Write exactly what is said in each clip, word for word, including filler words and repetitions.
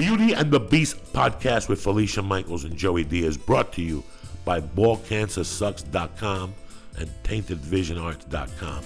Beauty and the Beast podcast with Felicia Michaels and Joey Diaz, brought to you by Ball Cancer Sucks dot com and Tainted Vision Arts dot com.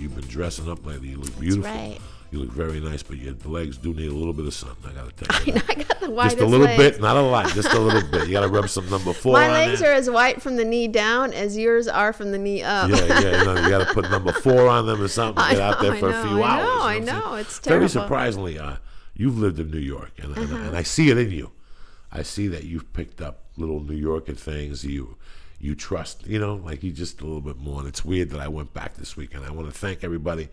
You've been dressing up lately. You look That's beautiful. Right. You look very nice, but your legs do need a little bit of something. I gotta tell you. I, know, I got the widest legs. Just a little legs. bit, not a lot. Just a little bit. You gotta rub some number four. My on legs there. are as white from the knee down as yours are from the knee up. Yeah, yeah. You know, you gotta put number four on them or something. Get know, out there for know, a few I hours. I know, you know I know. Saying? It's terrible. Very surprisingly, uh, you've lived in New York, and, uh-huh. and, and I see it in you. I see that you've picked up little New Yorker things. You. You trust, you know, like you just a little bit more. And it's weird that I went back this week. And I want to thank everybody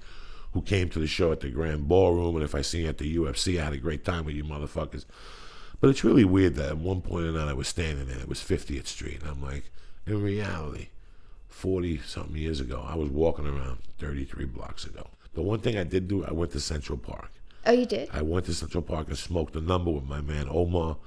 who came to the show at the Grand Ballroom. And if I see you at the U F C, I had a great time with you motherfuckers. But it's really weird that at one point or another, I was standing there. It was fiftieth Street. And I'm like, in reality, forty-something years ago, I was walking around thirty-three blocks ago. The one thing I did do, I went to Central Park. Oh, you did? I went to Central Park and smoked a number with my man Omar.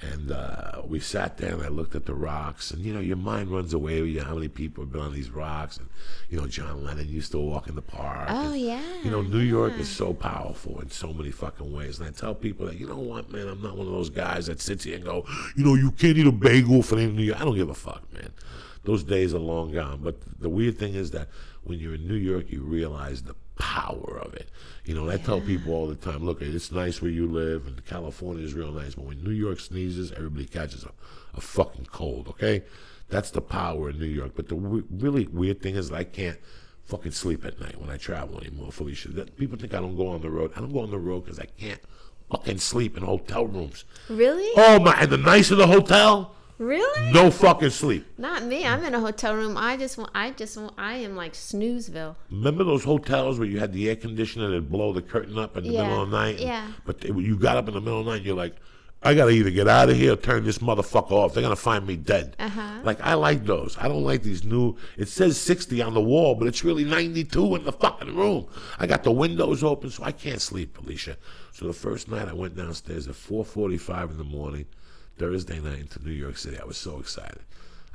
And uh, we sat there, and I looked at the rocks. And, you know, your mind runs away with you, how many people have been on these rocks. And, you know, John Lennon used to walk in the park. Oh, and, yeah. You know, New yeah. York is so powerful in so many fucking ways. And I tell people that, you know what, man, I'm not one of those guys that sits here and go, you know, you can't eat a bagel for the end of New York. I don't give a fuck, man. Those days are long gone. But the weird thing is that when you're in New York, you realize the power of it. You know, I yeah. tell people all the time, look, it's nice where you live, and California is real nice, but when New York sneezes, everybody catches a, a fucking cold, okay? That's the power in New York. But the w really weird thing is that I can't fucking sleep at night when I travel anymore, Felicia. That, people think I don't go on the road. I don't go on the road because I can't fucking sleep in hotel rooms. Really? Oh, my, and the nicer the hotel... Really? No fucking sleep. Not me. I'm in a hotel room. I just want, I just want, I am like Snoozeville. Remember those hotels where you had the air conditioner that blow the curtain up in the yeah. middle of the night? And, yeah. But they, you got up in the middle of the night and you're like, I got to either get out of here or turn this motherfucker off. They're going to find me dead. Uh-huh. Like, I like those. I don't like these new, it says sixty on the wall, but it's really ninety-two in the fucking room. I got the windows open, so I can't sleep, Alicia. So the first night I went downstairs at four forty-five in the morning. Thursday night into New York City. I was so excited.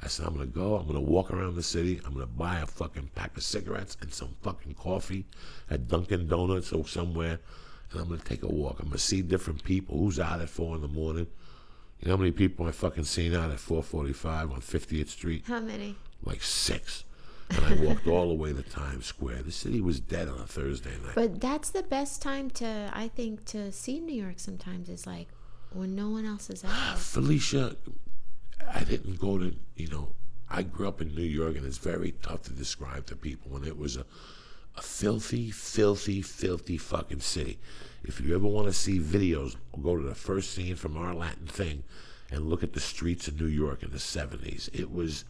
I said, I'm going to go. I'm going to walk around the city. I'm going to buy a fucking pack of cigarettes and some fucking coffee at Dunkin' Donuts or somewhere. And I'm going to take a walk. I'm going to see different people. Who's out at four in the morning? You know how many people I fucking seen out at four forty-five on fiftieth Street? How many? Like six. And I walked all the way to Times Square. The city was dead on a Thursday night. But that's the best time to, I think, to see New York sometimes is like, when no one else is out. Felicia, I didn't go to, you know, I grew up in New York, and it's very tough to describe to people when it was a, a filthy, filthy, filthy fucking city. If you ever want to see videos, go to the first scene from Our Latin Thing and look at the streets of New York in the seventies. It was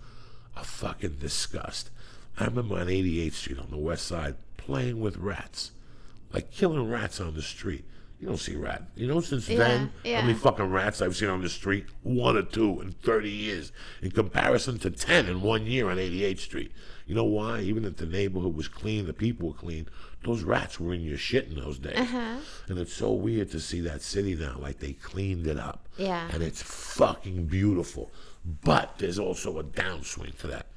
a fucking disgust. I remember on eighty-eighth Street on the west side playing with rats, like killing rats on the street. You don't see rats. You know, since yeah, then, yeah. how many fucking rats I've seen on the street? One or two in thirty years in comparison to ten in one year on eighty-eighth Street. You know why? Even if the neighborhood was clean, the people were clean, those rats were in your shit in those days. Uh-huh. And it's so weird to see that city now, like they cleaned it up. Yeah. And it's fucking beautiful. But there's also a downswing to that.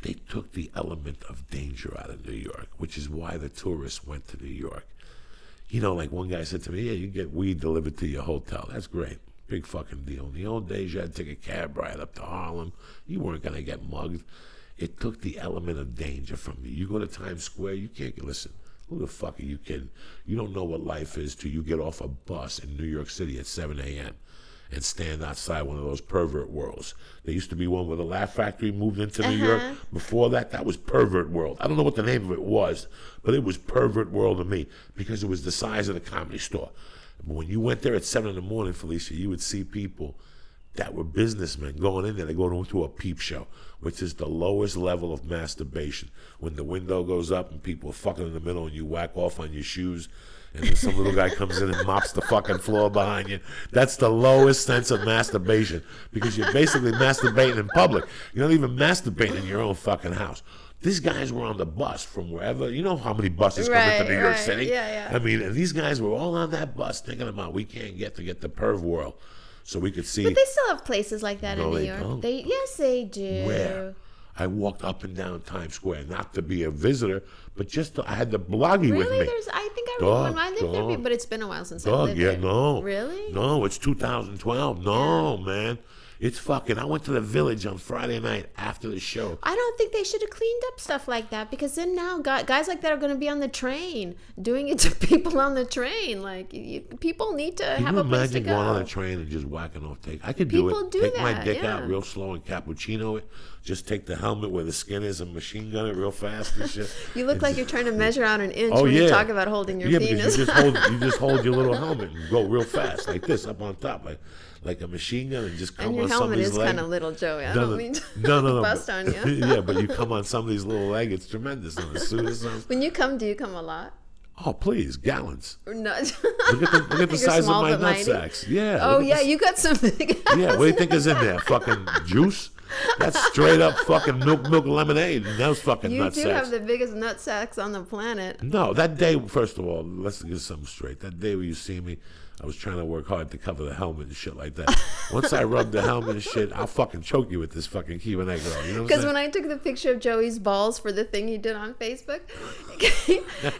They took the element of danger out of New York, which is why the tourists went to New York. You know, like one guy said to me, yeah, you get weed delivered to your hotel. That's great. Big fucking deal. In the old days, you had to take a cab ride up to Harlem. You weren't going to get mugged. It took the element of danger from you. You go to Times Square, you can't, listen, who the fuck are you kidding? You don't know what life is till you get off a bus in New York City at seven A M and stand outside one of those pervert worlds. There used to be one where the Laugh Factory moved into New uh-huh. York. Before that, that was Pervert World. I don't know what the name of it was, but it was Pervert World to me because it was the size of the Comedy Store. When you went there at seven in the morning, Felicia, you would see people that were businessmen going in there. They go into a peep show, which is the lowest level of masturbation. When the window goes up and people are fucking in the middle and you whack off on your shoes, and then some little guy comes in and mops the fucking floor behind you. That's the lowest sense of masturbation because you're basically masturbating in public. You don't even masturbate in your own fucking house. These guys were on the bus from wherever. You know how many buses come right, into New right. York City? Yeah, yeah. I mean, and these guys were all on that bus thinking about we can't get to get the perv world so we could see. But they still have places like that no, in New York. They, yes, they do. Where? I walked up and down Times Square, not to be a visitor, but just to, I had the bloggy really? with me. Really? I think I remember when I lived dog, there, but it's been a while since dog, I lived yeah, there. No. Really? No, it's two thousand twelve. No, yeah. man. It's fucking, I went to the Village on Friday night after the show. I don't think they should have cleaned up stuff like that, because then now guys like that are going to be on the train, doing it to people on the train. Like, you, people need to Can have a place to go. Can you imagine going on a train and just whacking off take? I could do it. People do that, Take my dick yeah. out real slow and cappuccino it. Just take the helmet where the skin is and machine gun it real fast and shit. You look and like just, you're trying to measure out an inch oh, when yeah. you talk about holding your yeah, penis. Yeah, because you just, hold, you just hold your little helmet and go real fast like this up on top. Like, like a machine gun and just come and on somebody's leg. Your helmet is kind of little, Joey. I don't mean to no, no, no, bust but, on you. Yeah, but you come on somebody's little leg. It's tremendous. And as soon as when you come, do you come a lot? Oh, please, gallons. No. Look at the, look at the size small, of my nut sacks. Yeah. Oh, yeah, this. You got some big Yeah, what do you think is in there? Fucking juice? That's straight up fucking milk, milk lemonade. And those fucking you nut sacks. You do have the biggest nut sacks on the planet. No, that day, first of all, let's get something straight. That day where you see me, I was trying to work hard to cover the helmet and shit like that. Once I rubbed the helmet and shit, I'll fucking choke you with this fucking key when I go. You know what I'm saying? Because when I took the picture of Joey's balls for the thing he did on Facebook,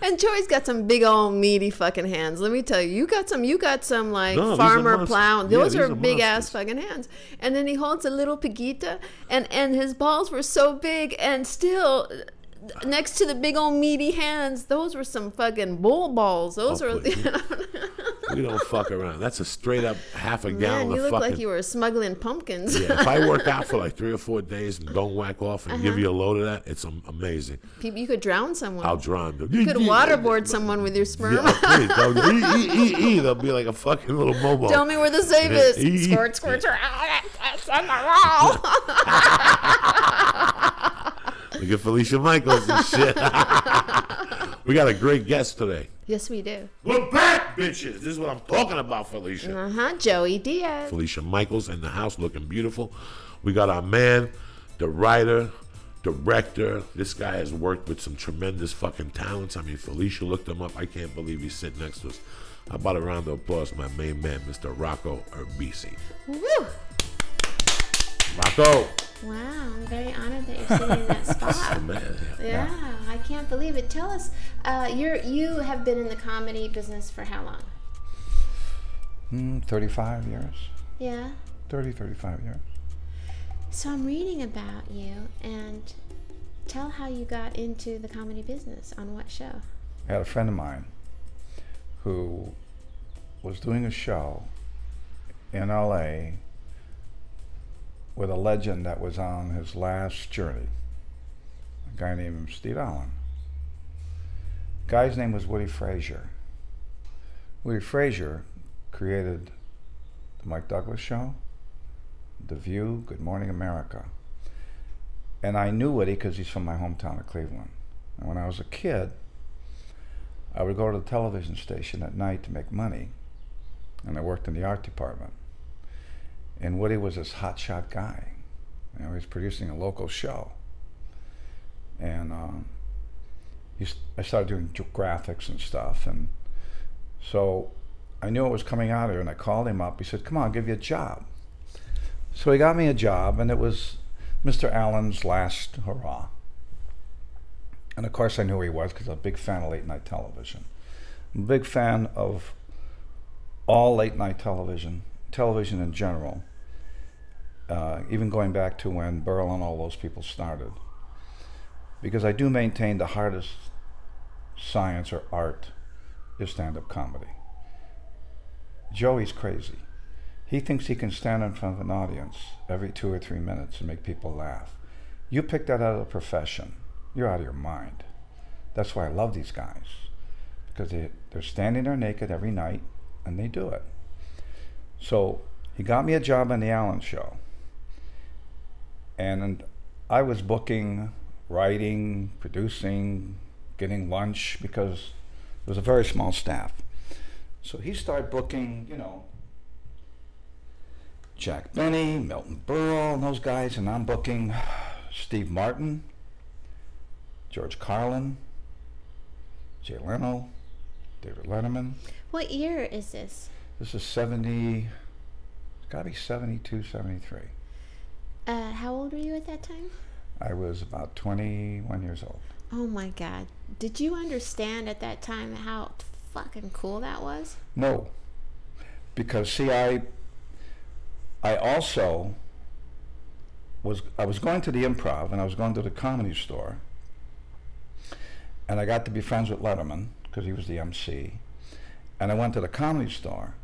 and Joey's got some big old meaty fucking hands. Let me tell you, you got some, you got some like no, farmer plow. Those yeah, are, are big ass fucking hands. And then he holds a little piguita, and and his balls were so big and still. Next to the big old meaty hands, those were some fucking bull balls. Those oh, are. You know, we don't fuck around. That's a straight up half a Man, gallon of fucking. You look like you were smuggling pumpkins. Yeah, if I work out for like three or four days and don't whack off and uh-huh. give you a load of that, it's amazing. You could drown someone. I'll drown them. You could waterboard someone with your sperm. Yeah, please, they'll, e, e, e, e, they'll be like a fucking little mobile. Tell me where the save is. E, e, squirt, squirt, squirt. That's on the wall. Look at Felicia Michaels and shit. We got a great guest today. Yes, we do. We're back, bitches. This is what I'm talking about, Felicia. Uh-huh, Joey Diaz. Felicia Michaels in the house looking beautiful. We got our man, the writer, director. This guy has worked with some tremendous fucking talents. I mean, Felicia looked him up. I can't believe he's sitting next to us. How about a round of applause, my main man, Mister Rocco Urbisci. Woo! Rocco. Wow, I'm very honored that you're sitting in that spot. Yeah, I can't believe it. Tell us, uh, you're, you have been in the comedy business for how long? Mm, thirty-five years. Yeah? thirty, thirty-five years. So I'm reading about you, and tell how you got into the comedy business. On what show? I had a friend of mine who was doing a show in L A with a legend that was on his last journey, a guy named Steve Allen. The guy's name was Woody Frazier. Woody Frazier created the Mike Douglas Show, The View, Good Morning America. And I knew Woody because he's from my hometown of Cleveland. And when I was a kid, I would go to the television station at night to make money, and I worked in the art department. And Woody was this hotshot guy. You know, he was producing a local show. And um, he st I started doing graphics and stuff. And so I knew it was coming out here, and I called him up. He said, come on, I'll give you a job. So he got me a job, and it was Mister Allen's last hurrah. And of course I knew who he was because I was a big fan of late night television. I'm a big fan of all late night television. Television in general, uh, even going back to when Burl and all those people started. Because I do maintain the hardest science or art is stand-up comedy. Joey's crazy. He thinks he can stand in front of an audience every two or three minutes and make people laugh. You pick that out of a profession, you're out of your mind. That's why I love these guys, because they, they're standing there naked every night and they do it. So he got me a job on The Allen Show, and I was booking, writing, producing, getting lunch, because it was a very small staff. So he started booking, you know, Jack Benny, Milton Berle, and those guys, and I'm booking Steve Martin, George Carlin, Jay Leno, David Letterman. What year is this? This is seventy, it's got to be seventy-two, seventy-three. Uh, how old were you at that time? I was about twenty-one years old. Oh my God. Did you understand at that time how fucking cool that was? No. Because see, I I also was I was going to the Improv and I was going to the Comedy Store, and I got to be friends with Letterman because he was the M C, and I went to the Comedy Store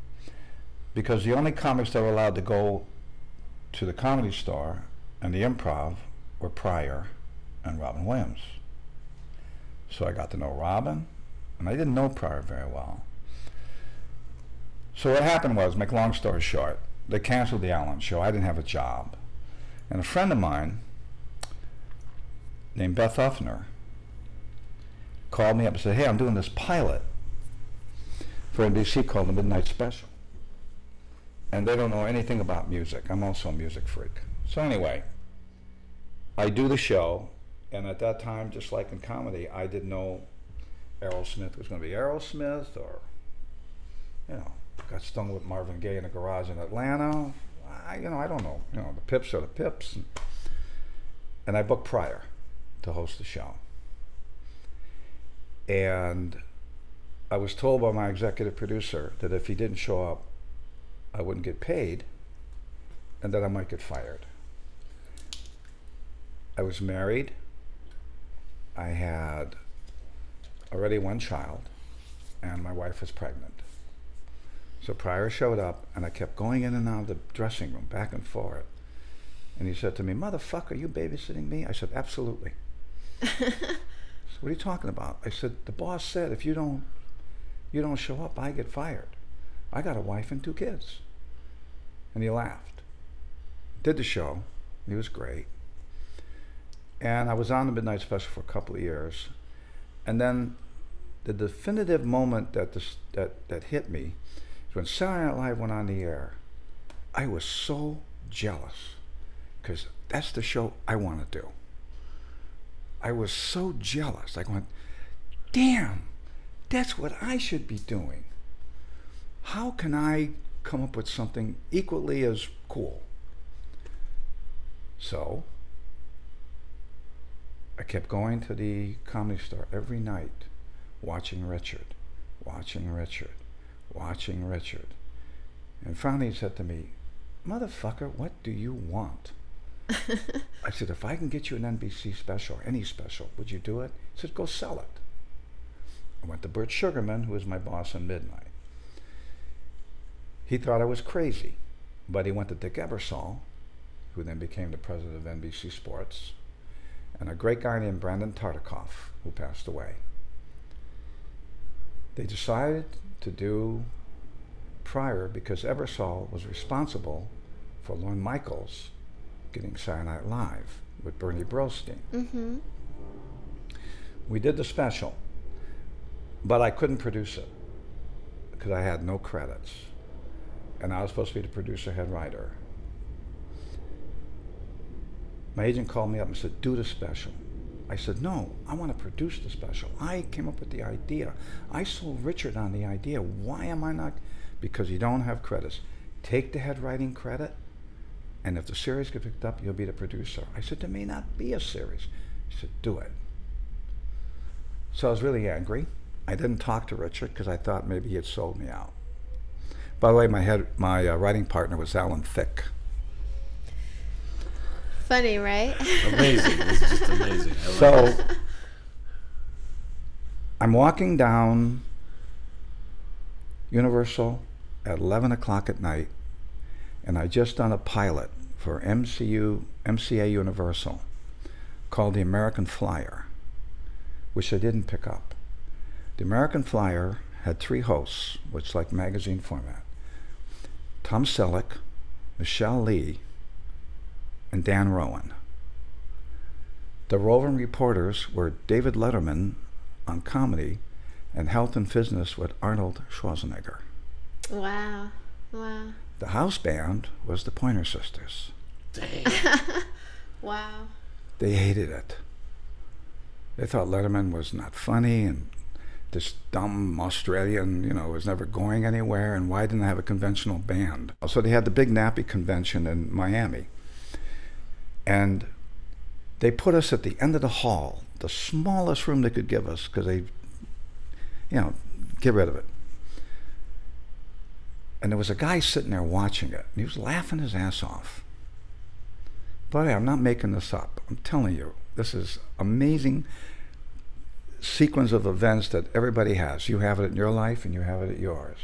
because the only comics that were allowed to go to the Comedy Store and the Improv were Pryor and Robin Williams. So I got to know Robin, and I didn't know Pryor very well. So what happened was, make long story short, they canceled the Allen show. I didn't have a job. And a friend of mine named Beth Uffner called me up and said, hey, I'm doing this pilot for N B C called The Midnight Special. And they don't know anything about music. I'm also a music freak. So anyway, I do the show, and at that time, just like in comedy, I didn't know Errol Smith was going to be Errol Smith, or, you know, got stung with Marvin Gaye in a garage in Atlanta. I, you know, I don't know. You know, the Pips are the Pips. And, and I booked Pryor to host the show. And I was told by my executive producer that if he didn't show up, I wouldn't get paid, and that I might get fired. I was married. I had already one child, and my wife was pregnant. So Pryor showed up, and I kept going in and out of the dressing room, back and forth. And he said to me, motherfucker, are you babysitting me? I said, absolutely. I said, what are you talking about? I said, the boss said, if you don't, you don't show up, I get fired. I got a wife and two kids. And he laughed. Did the show. He was great. And I was on the Midnight Special for a couple of years. And then the definitive moment that, this, that, that hit me is when Saturday Night Live went on the air. I was so jealous because that's the show I want to do. I was so jealous. I went, damn, that's what I should be doing. How can I come up with something equally as cool? So I kept going to the Comedy Store every night, watching Richard, watching Richard, watching Richard. And finally he said to me, motherfucker, what do you want? I said, if I can get you an N B C special, or any special, would you do it? He said, go sell it. I went to Bert Sugarman, who was my boss in Midnight. He thought I was crazy, but he went to Dick Ebersole, who then became the president of N B C Sports, and a great guy named Brandon Tartikoff, who passed away. They decided to do Pryor because Ebersole was responsible for Lorne Michaels getting Saturday Night Live with Bernie Brillstein. Mm-hmm. We did the special, but I couldn't produce it because I had no credits. And I was supposed to be the producer, head writer. My agent called me up and said, do the special. I said, no, I want to produce the special. I came up with the idea. I sold Richard on the idea. Why am I not? Because you don't have credits. Take the head writing credit, and if the series gets picked up, you'll be the producer. I said, there may not be a series. He said, do it. So I was really angry. I didn't talk to Richard because I thought maybe he had sold me out. By the way, my head, my uh, writing partner was Alan Thicke. Funny, right? Amazing. This is just amazing. I so, love it. I'm walking down Universal at eleven o'clock at night, and I just done a pilot for M C U, M C A Universal called The American Flyer, which I didn't pick up. The American Flyer had three hosts, which like magazine format. Tom Selleck, Michelle Lee, and Dan Rowan. The roving reporters were David Letterman on comedy and Health and Fitness with Arnold Schwarzenegger. Wow, wow. The house band was the Pointer Sisters. Dang. Wow. They hated it. They thought Letterman was not funny and this dumb Australian, you know, was never going anywhere, and why didn't I have a conventional band? So they had the big nappy convention in Miami. And they put us at the end of the hall, the smallest room they could give us, because they, you know, get rid of it. And there was a guy sitting there watching it, and he was laughing his ass off. Buddy, I'm not making this up. I'm telling you, this is amazing sequence of events that everybody has. You have it in your life, and you have it at yours.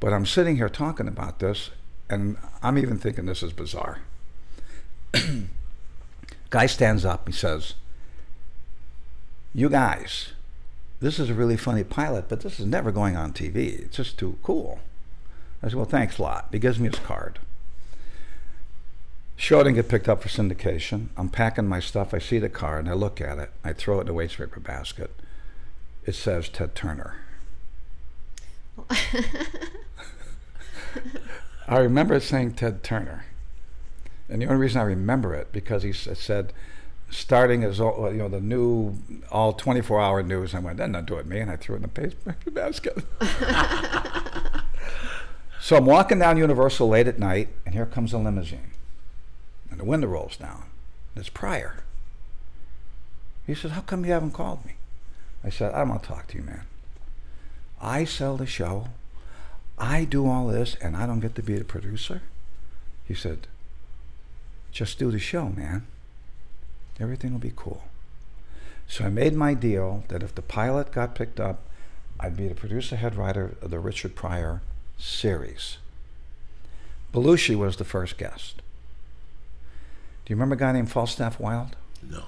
But I'm sitting here talking about this, and I'm even thinking this is bizarre. Guy stands up, he says, "You guys, this is a really funny pilot, but this is never going on T V. It's just too cool." I said, "Well, thanks a lot." He gives me his card. Sure, I didn't get picked up for syndication. I'm packing my stuff. I see the card, and I look at it. I throw it in the wastepaper basket. It says Ted Turner. I remember it saying Ted Turner. And the only reason I remember it, because he said, starting as all, you know, the new, all twenty-four hour news. I went, "That's not doing me," and I threw it in the paper basket. So I'm walking down Universal late at night, and here comes a limousine. And the window rolls down. And it's Pryor. He says, "How come you haven't called me?" I said, "I don't want to talk to you, man. I sell the show. I do all this, and I don't get to be the producer." He said, "Just do the show, man. Everything will be cool." So I made my deal that if the pilot got picked up, I'd be the producer, head writer of the Richard Pryor series. Belushi was the first guest. Do you remember a guy named Falstaff Wilde? No.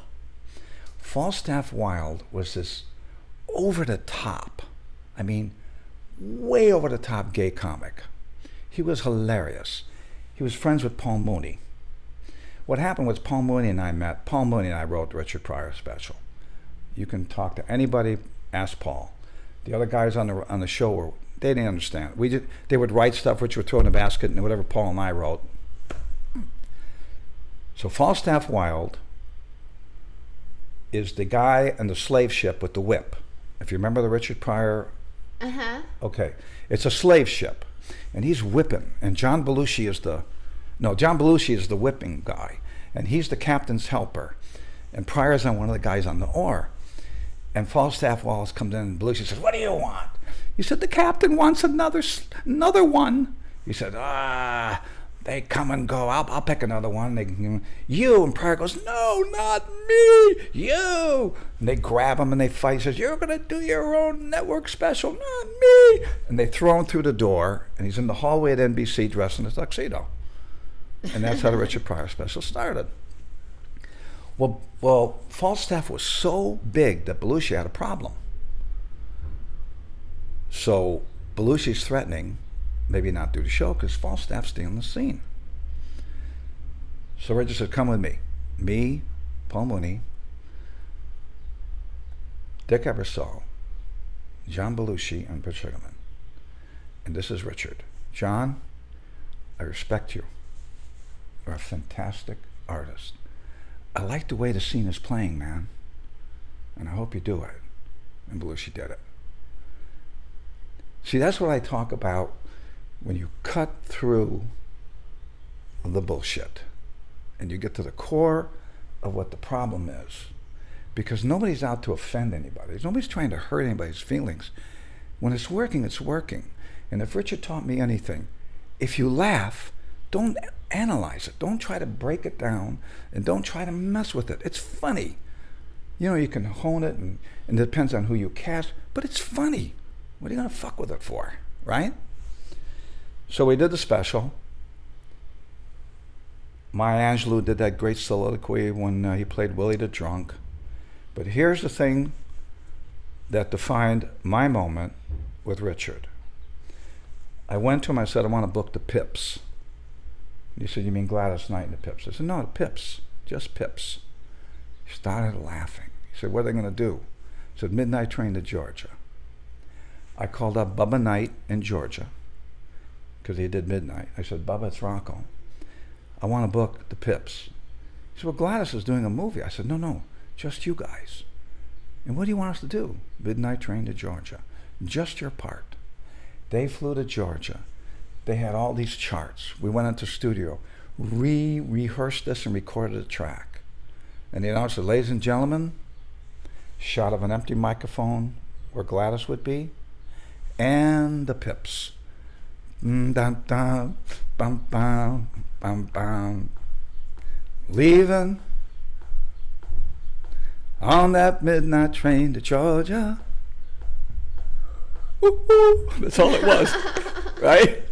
Falstaff Wilde was this over-the-top, I mean, way over-the-top gay comic. He was hilarious. He was friends with Paul Mooney. What happened was Paul Mooney and I met. Paul Mooney and I wrote the Richard Pryor special. You can talk to anybody, ask Paul. The other guys on the on the show were, they didn't understand. We just, they would write stuff which would throw in a basket, and whatever Paul and I wrote. So Falstaff Wilde is the guy on the slave ship with the whip. If you remember the Richard Pryor, uh huh. Okay, it's a slave ship, and he's whipping, and John Belushi is the. No, John Belushi is the whipping guy, and he's the captain's helper. And Pryor's on one of the guys on the oar. And Falstaff Wallace comes in, and Belushi says, "What do you want?" He said, "The captain wants another another one." He said, "Ah, they come and go. I'll, I'll pick another one." They, you, and Pryor goes, "No, not me, you." And they grab him and they fight. He says, "You're going to do your own network special, not me." And they throw him through the door, and he's in the hallway at N B C dressed in a tuxedo. And that's how the Richard Pryor special started. Well, well, Falstaff was so big that Belushi had a problem. So Belushi's threatening, maybe not do the show, because Falstaff's stealing the scene. So Richard said, "Come with me." Me, Paul Mooney, Dick Ebersole, John Belushi, and Butch Sugarman. And this is Richard. "John, I respect you. You're a fantastic artist. I like the way the scene is playing, man. And I hope you do it." And Belushi did it. See, that's what I talk about when you cut through the bullshit and you get to the core of what the problem is. Because nobody's out to offend anybody. Nobody's trying to hurt anybody's feelings. When it's working, it's working. And if Richard taught me anything, if you laugh, don't analyze it. Don't try to break it down, and don't try to mess with it. It's funny. You know, you can hone it, and, and it depends on who you cast, but it's funny. What are you going to fuck with it for, right? So we did the special. Maya Angelou did that great soliloquy when uh, he played Willie the Drunk. But here's the thing that defined my moment with Richard. I went to him, I said, "I want to book the Pips." He said, "You mean Gladys Knight and the Pips?" I said, "No, the Pips, just Pips." He started laughing. He said, "What are they going to do?" I said, "Midnight Train to Georgia." I called up Bubba Knight in Georgia, because he did Midnight. I said, "Bubba, it's Rocco. I want to book the Pips." He said, "Well, Gladys is doing a movie." I said, "No, no, just you guys. And what do you want us to do?" "Midnight Train to Georgia. Just your part." They flew to Georgia. They had all these charts. We went into the studio, re-rehearsed this, and recorded a track. And you know, so ladies and gentlemen, shot of an empty microphone where Gladys would be, and the Pips. Mm, dun, dun, bum, bum, bum, bum. Leaving on that midnight train to Georgia. Woo woo. That's all it was, right?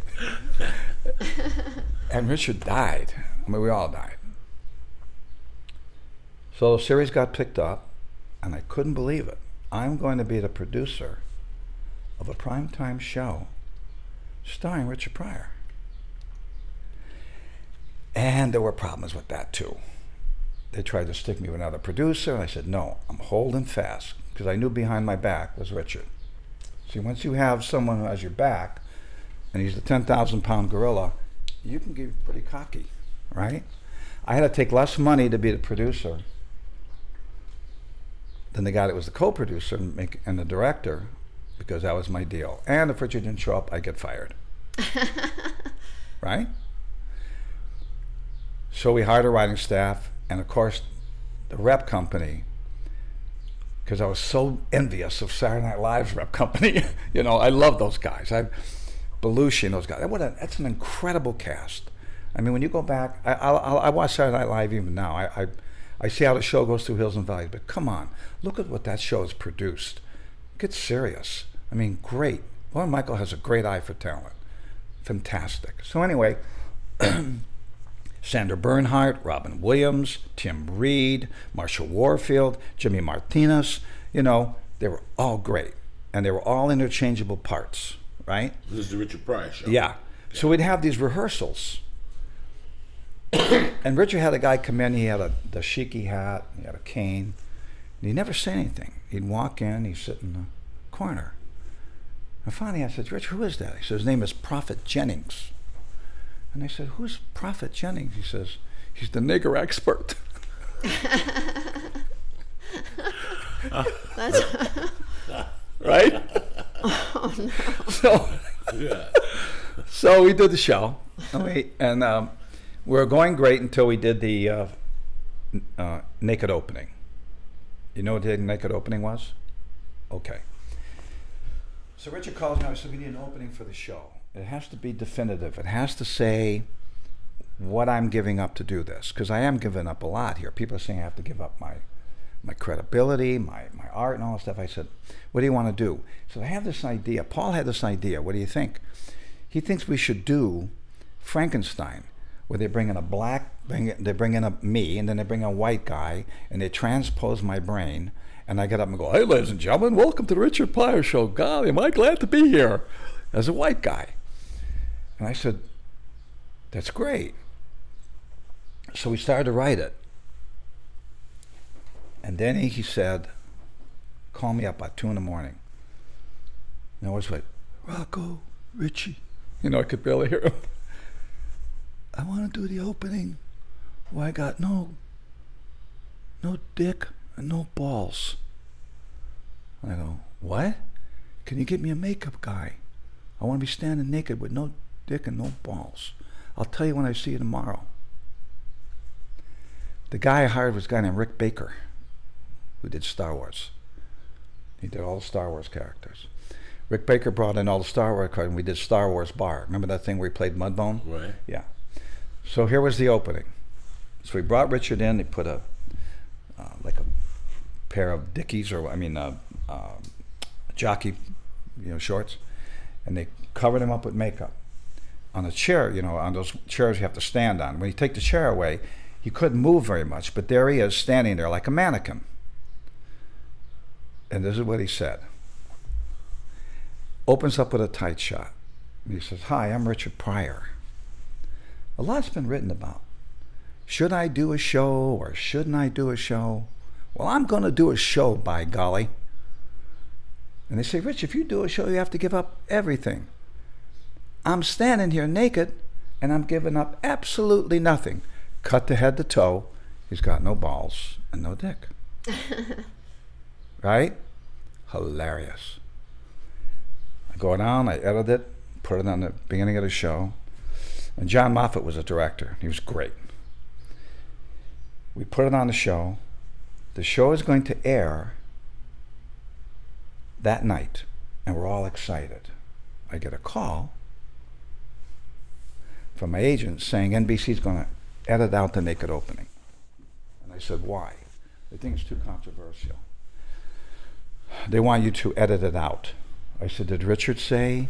And Richard died. I mean, we all died. So the series got picked up, and I couldn't believe it. I'm going to be the producer of a primetime show starring Richard Pryor. And there were problems with that, too. They tried to stick me with another producer, and I said, no, I'm holding fast, because I knew behind my back was Richard. See, once you have someone who has your back, and he's the ten thousand pound gorilla, you can get pretty cocky, right? I had to take less money to be the producer than the guy that was the co-producer and the director, because that was my deal. And if Richard didn't show up, I'd get fired. Right? So we hired a writing staff, and of course, the rep company, because I was so envious of Saturday Night Live's rep company. You know, I love those guys. I, Belushi and those guys. What a, that's an incredible cast. I mean, when you go back, I, I, I watch Saturday Night Live even now. I, I, I see how the show goes through hills and valleys, but come on, look at what that show has produced. Get serious. I mean, great. Lauren Michael has a great eye for talent. Fantastic. So anyway, Sandra Bernhardt, Robin Williams, Tim Reed, Marshall Warfield, Jimmy Martinez, you know, they were all great. And they were all interchangeable parts, right? This is the Richard Pryor show. Yeah. Okay. So we'd have these rehearsals. And Richard had a guy come in, he had a dashiki hat, he had a cane, and he'd never say anything. He'd walk in, he'd sit in the corner. And finally I said, Rich, who is that? He says, his name is Prophet Jennings. And I said, who's Prophet Jennings? He says, he's the nigger expert. That's Right? Oh, no. So, yeah. So we did the show, and, we, and um, we were going great until we did the uh, uh, naked opening. You know what the naked opening was? Okay. So Richard calls me and I said, we need an opening for the show. It has to be definitive. It has to say what I'm giving up to do this, because I am giving up a lot here. People are saying I have to give up my, my credibility, my, my art and all that stuff. I said, what do you want to do? So I have this idea. Paul had this idea. What do you think? He thinks we should do Frankenstein, where they bring in a black, bring, they bring in a me, and then they bring in a white guy, and they transpose my brain, and I get up and go, hey, ladies and gentlemen, welcome to the Richard Pryor Show. God, am I glad to be here as a white guy. And I said, that's great. So we started to write it. And then he, he said, call me up at two in the morning. And I was like, Rocco, Richie. You know, I could barely hear him. I want to do the opening where I got no, no dick and no balls. And I go, what? Can you get me a makeup guy? I want to be standing naked with no dick and no balls. I'll tell you when I see you tomorrow. The guy I hired was a guy named Rick Baker, who did Star Wars. He did all the Star Wars characters. Rick Baker brought in all the Star Wars characters, and we did Star Wars Bar. Remember that thing where he played Mudbone? Right. Yeah. So here was the opening. So we brought Richard in. They put a uh, like a pair of Dickies, or I mean, uh, uh, jockey, you know, shorts, and they covered him up with makeup. On a chair, you know, on those chairs you have to stand on. When you take the chair away, he couldn't move very much, but there he is standing there like a mannequin. And this is what he said. Opens up with a tight shot. And he says, "Hi, I'm Richard Pryor." A lot's been written about, should I do a show or shouldn't I do a show? Well, I'm going to do a show, by golly. And they say, Rich, if you do a show, you have to give up everything. I'm standing here naked, and I'm giving up absolutely nothing. Cut the head to toe, he's got no balls and no dick. Right? Hilarious. I go down, I edit it, put it on the beginning of the show. And John Moffat was a director. He was great. We put it on the show, The show is going to air that night, and we're all excited. I get a call from my agent saying N B C's going to edit out the naked opening. And I said, why? They think it's too controversial. They want you to edit it out. I said, did Richard say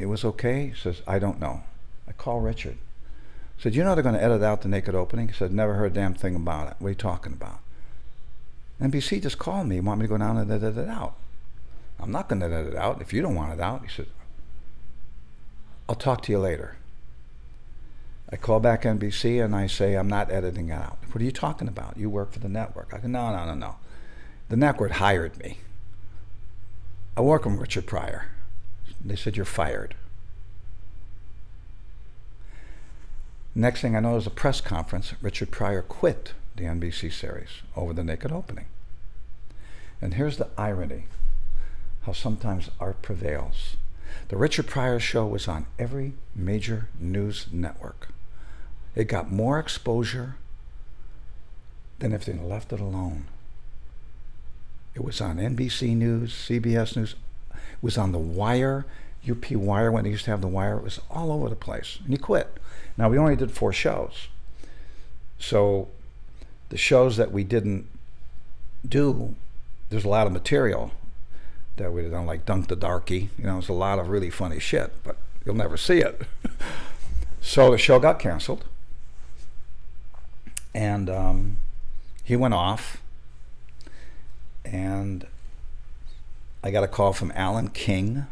it was okay? He says, I don't know. I call Richard. I said, you know they're going to edit out the naked opening? He said, never heard a damn thing about it. What are you talking about? N B C just called me, want me to go down and edit it out. I'm not going to edit it out if you don't want it out. He said, I'll talk to you later. I call back N B C and I say, I'm not editing it out. What are you talking about? You work for the network. I said, no, no, no, no. The network hired me. I work with Richard Pryor. They said, you're fired. Next thing I know, there's a press conference. Richard Pryor quit the N B C series over the naked opening. And here's the irony, how sometimes art prevails. The Richard Pryor show was on every major news network. It got more exposure than if they left it alone. It was on N B C News, C B S News. It was on The Wire, U P Wire, when they used to have The Wire. It was all over the place. And he quit. Now, we only did four shows. So the shows that we didn't do, there's a lot of material that we didn't, like Dunk the Darky. You know, it's a lot of really funny shit, but you'll never see it. So the show got canceled. And um, he went off. And I got a call from Alan King.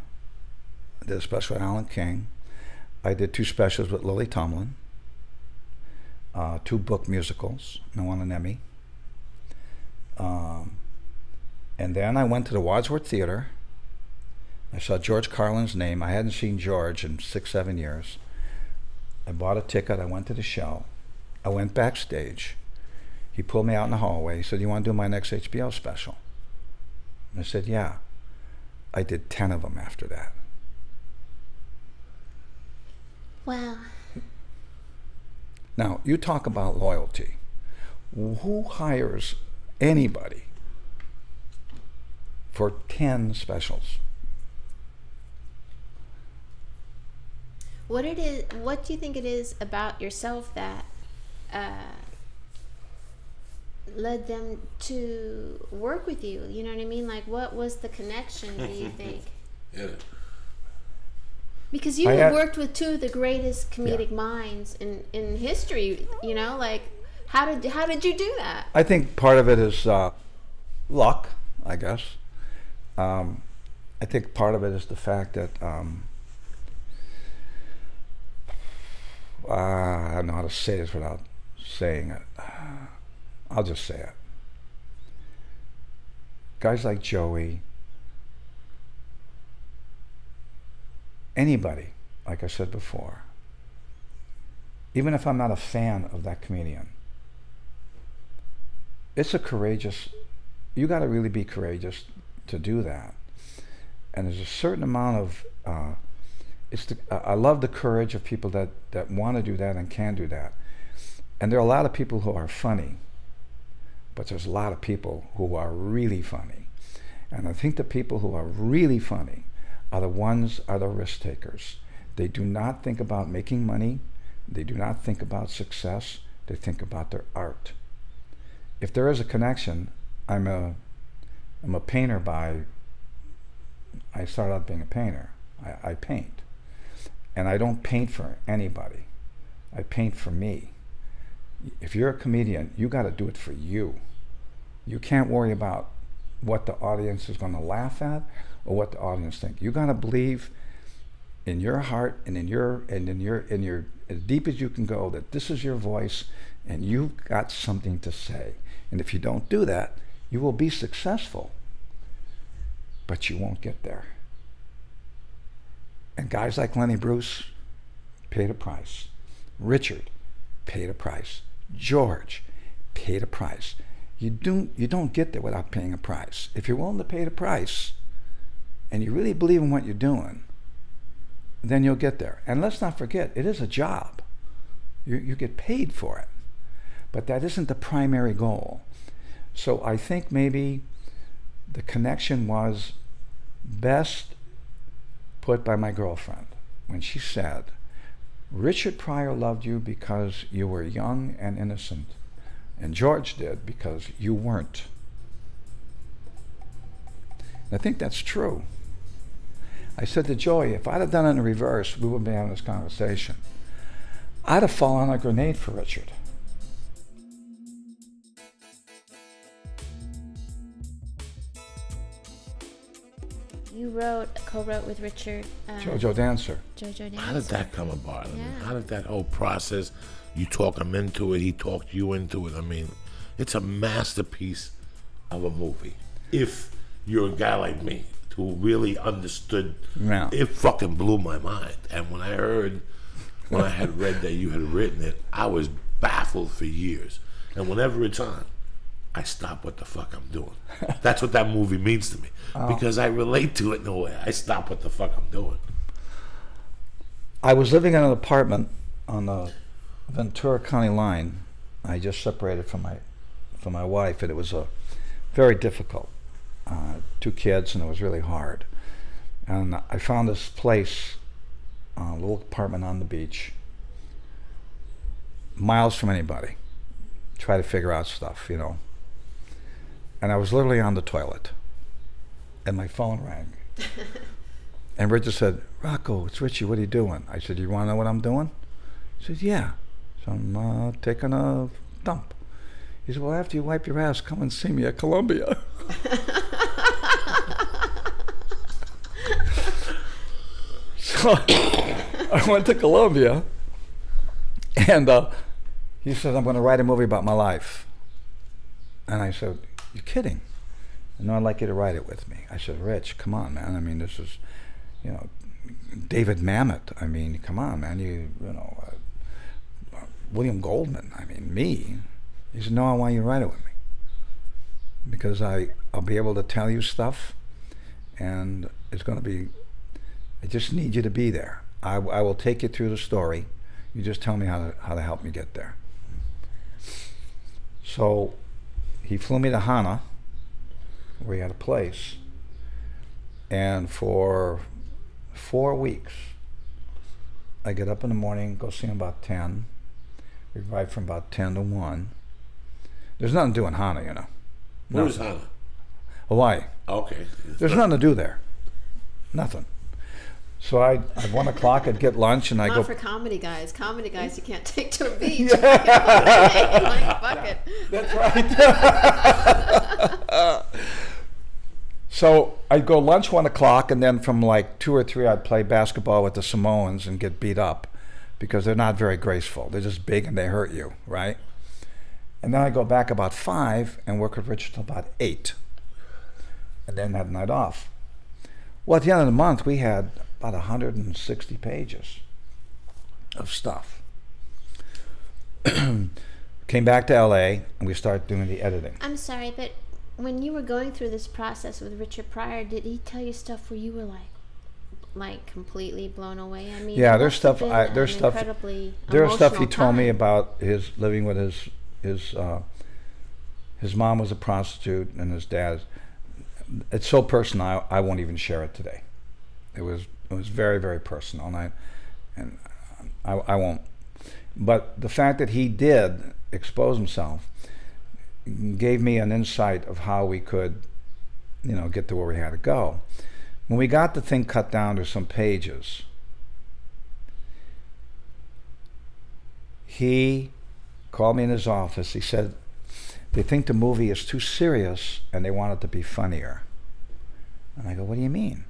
I did a special with Alan King. I did two specials with Lily Tomlin, uh, two book musicals, and I won an Emmy. Um, and then I went to the Wadsworth Theater. I saw George Carlin's name. I hadn't seen George in six, seven years. I bought a ticket. I went to the show. I went backstage. He pulled me out in the hallway. He said, you want to do my next H B O special? And I said, yeah. I did ten of them after that. Wow. Now, you talk about loyalty. Who hires anybody for ten specials? What it is, what do you think it is about yourself that uh, led them to work with you? You know what I mean? Like, what was the connection, do you think? Yeah. Because you had worked with two of the greatest comedic yeah. minds in, in history, you know? Like, how did, how did you do that? I think part of it is uh, luck, I guess. Um, I think part of it is the fact that um, uh, I don't know how to say this without saying it. I'll just say it. Guys like Joey, anybody, like I said before, even if I'm not a fan of that comedian, it's a courageous, you got to really be courageous to do that. And there's a certain amount of, uh, it's the, I love the courage of people that, that want to do that and can do that. And there are a lot of people who are funny, but there's a lot of people who are really funny. And I think the people who are really funny are the ones, are the risk takers. They do not think about making money. They do not think about success. They think about their art. If there is a connection, I'm a, I'm a painter by, I started out being a painter. I, I paint. And I don't paint for anybody. I paint for me. If you're a comedian, you got to do it for you. You can't worry about what the audience is going to laugh at or what the audience think. You got to believe in your heart and in your and in your in your as deep as you can go that this is your voice and you've got something to say. And if you don't do that, you will be successful, but you won't get there. And guys like Lenny Bruce paid a price. Richard paid a price. George paid a price. You don't, you don't get there without paying a price. If you're willing to pay the price and you really believe in what you're doing, then you'll get there. And let's not forget, it is a job. You, you get paid for it. But that isn't the primary goal. So I think maybe the connection was best put by my girlfriend when she said, Richard Pryor loved you because you were young and innocent, and George did because you weren't. And I think that's true. I said to Joey, if I'd have done it in reverse, we wouldn't be having this conversation. I'd have fallen on a grenade for Richard. You wrote, co-wrote with Richard. Um, JoJo Dancer. JoJo Dancer. How did that come about? I mean, yeah. How did that whole process, you talk him into it, he talked you into it. I mean, it's a masterpiece of a movie. If you're a guy like me, who really understood, yeah. It fucking blew my mind. And when I heard, when I had read that you had written it, I was baffled for years. And whenever it's on, I stop what the fuck I'm doing. That's what that movie means to me. Oh. Because I relate to it in a way. I stop what the fuck I'm doing. I was living in an apartment on the Ventura County line. I just separated from my from my wife, and it was a very difficult. Uh, two kids, and it was really hard. And I found this place, a uh, little apartment on the beach, miles from anybody. Try to figure out stuff, you know. And I was literally on the toilet, and my phone rang. And Richard said, Rocco, it's Richie, what are you doing? I said, you want to know what I'm doing? He said, yeah. So I'm uh, taking a dump. He said, well, after you wipe your ass, come and see me at Columbia. So I went to Columbia, and uh, he said, I'm going to write a movie about my life. And I said, you're kidding. No, I'd like you to write it with me. I said, Rich, come on, man. I mean, this is, you know, David Mamet. I mean, come on, man. You, you know, uh, William Goldman. I mean, me. He said, no, I want you to write it with me. Because I, I'll be able to tell you stuff, and it's going to be, I just need you to be there. I, I will take you through the story. You just tell me how to, how to help me get there. So he flew me to Hana, where he had a place, and for four weeks, I get up in the morning, go see him about ten, we ride from about ten to one. There's nothing to do in Hana, you know. Where's Hana? Hawaii. Okay. There's nothing to do there. Nothing. So I, at one o'clock, I'd get lunch and I go. Not for comedy guys. Comedy guys, you can't take to a beach. Yeah. Like a bucket. That's right. So I'd go lunch one o'clock, and then from like two or three, I'd play basketball with the Samoans and get beat up because they're not very graceful. They're just big and they hurt you, right? And then I go back about five and work with Richard till about eight, and then have a night off. Well, at the end of the month, we had about one hundred sixty pages of stuff. Came back to L A, and we started doing the editing. I'm sorry, but when you were going through this process with Richard Pryor, did he tell you stuff where you were like, like completely blown away? I mean, yeah, there's stuff. I, there's stuff. There's stuff he told me about his living with his. His, uh, his mom was a prostitute, and his dad. It's so personal, I, I won't even share it today. It was, it was very, very personal, and I, and I, I won't. But the fact that he did expose himself gave me an insight of how we could, you know, get to where we had to go. When we got the thing cut down to some pages, he called me in his office. He said, they think the movie is too serious and they want it to be funnier. And I go, what do you mean?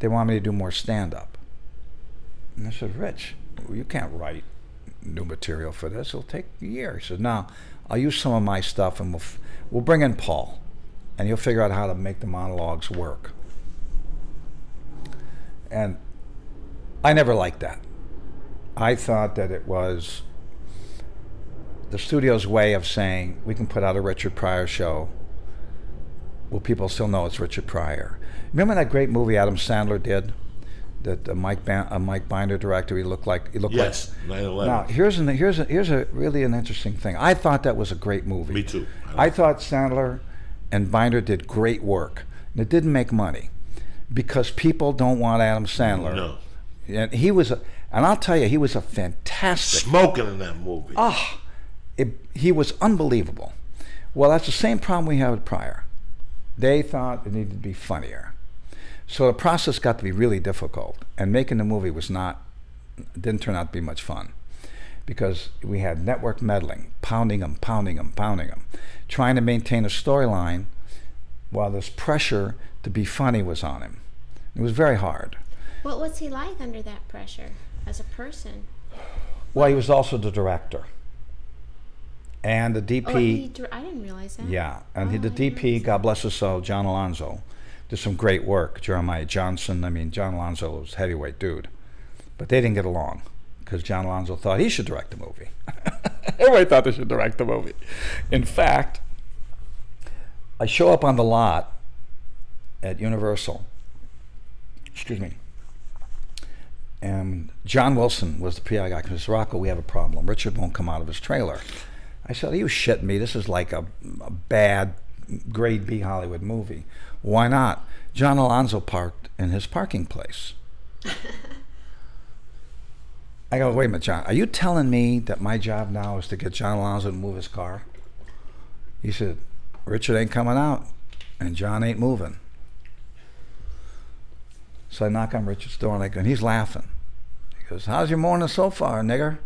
They want me to do more stand-up. And I said, Rich, you can't write new material for this. It'll take a year. He said, no, I'll use some of my stuff, and we'll, f we'll bring in Paul, and he'll figure out how to make the monologues work. And I never liked that. I thought that it was the studio's way of saying, we can put out a Richard Pryor show. Will people still know it's Richard Pryor? Remember that great movie Adam Sandler did? that a Mike Ban- a Mike Binder director, he looked like he looked yes, like nine eleven. Now here's an here's a, here's a really an interesting thing. I thought that was a great movie. Me too. I, I thought Sandler and Binder did great work, and it didn't make money because people don't want Adam Sandler. No. And he was, a, and I'll tell you, he was a fantastic smoking in that movie. Ah, oh, he was unbelievable. Well, that's the same problem we had with Pryor. They thought it needed to be funnier. So the process got to be really difficult, and making the movie was not, didn't turn out to be much fun, because we had network meddling, pounding them, pounding them, pounding them, trying to maintain a storyline while this pressure to be funny was on him. It was very hard. What was he like under that pressure as a person? Well, he was also the director. And the D P... Oh, he, I didn't realize that. Yeah, and oh, he, the D P, God bless his soul, John Alonzo, did some great work. Jeremiah Johnson, I mean, John Alonzo was a heavyweight dude. But they didn't get along, because John Alonzo thought he should direct the movie. Everybody thought they should direct the movie. In fact, I show up on the lot at Universal, excuse me, and John Wilson was the P I guy. Because Rocco, we have a problem. Richard won't come out of his trailer. I said, are you shitting me? This is like a, a bad grade B Hollywood movie. Why not? John Alonzo parked in his parking place. I go, wait a minute, John, are you telling me that my job now is to get John Alonzo to move his car? He said, Richard ain't coming out, and John ain't moving. So I knock on Richard's door, and I go, and he's laughing. He goes, how's your morning so far, nigger?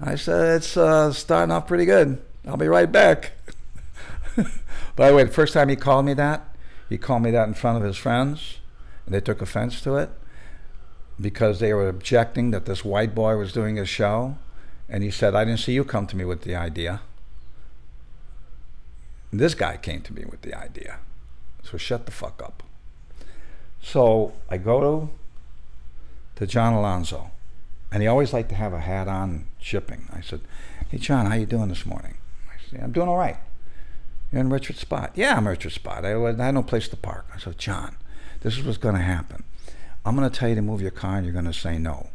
I said, it's uh, starting off pretty good. I'll be right back. By the way, the first time he called me that, he called me that in front of his friends, and they took offense to it because they were objecting that this white boy was doing his show, and he said, I didn't see you come to me with the idea. And this guy came to me with the idea. So shut the fuck up. So I go to, to John Alonzo, and he always liked to have a hat on shipping. I said, hey, John, how you doing this morning? I said, I'm doing all right. You're in Richard's spot? Yeah, I'm Richard's spot. I, I had no place to park. I said, John, this is what's going to happen. I'm going to tell you to move your car, and you're going to say no.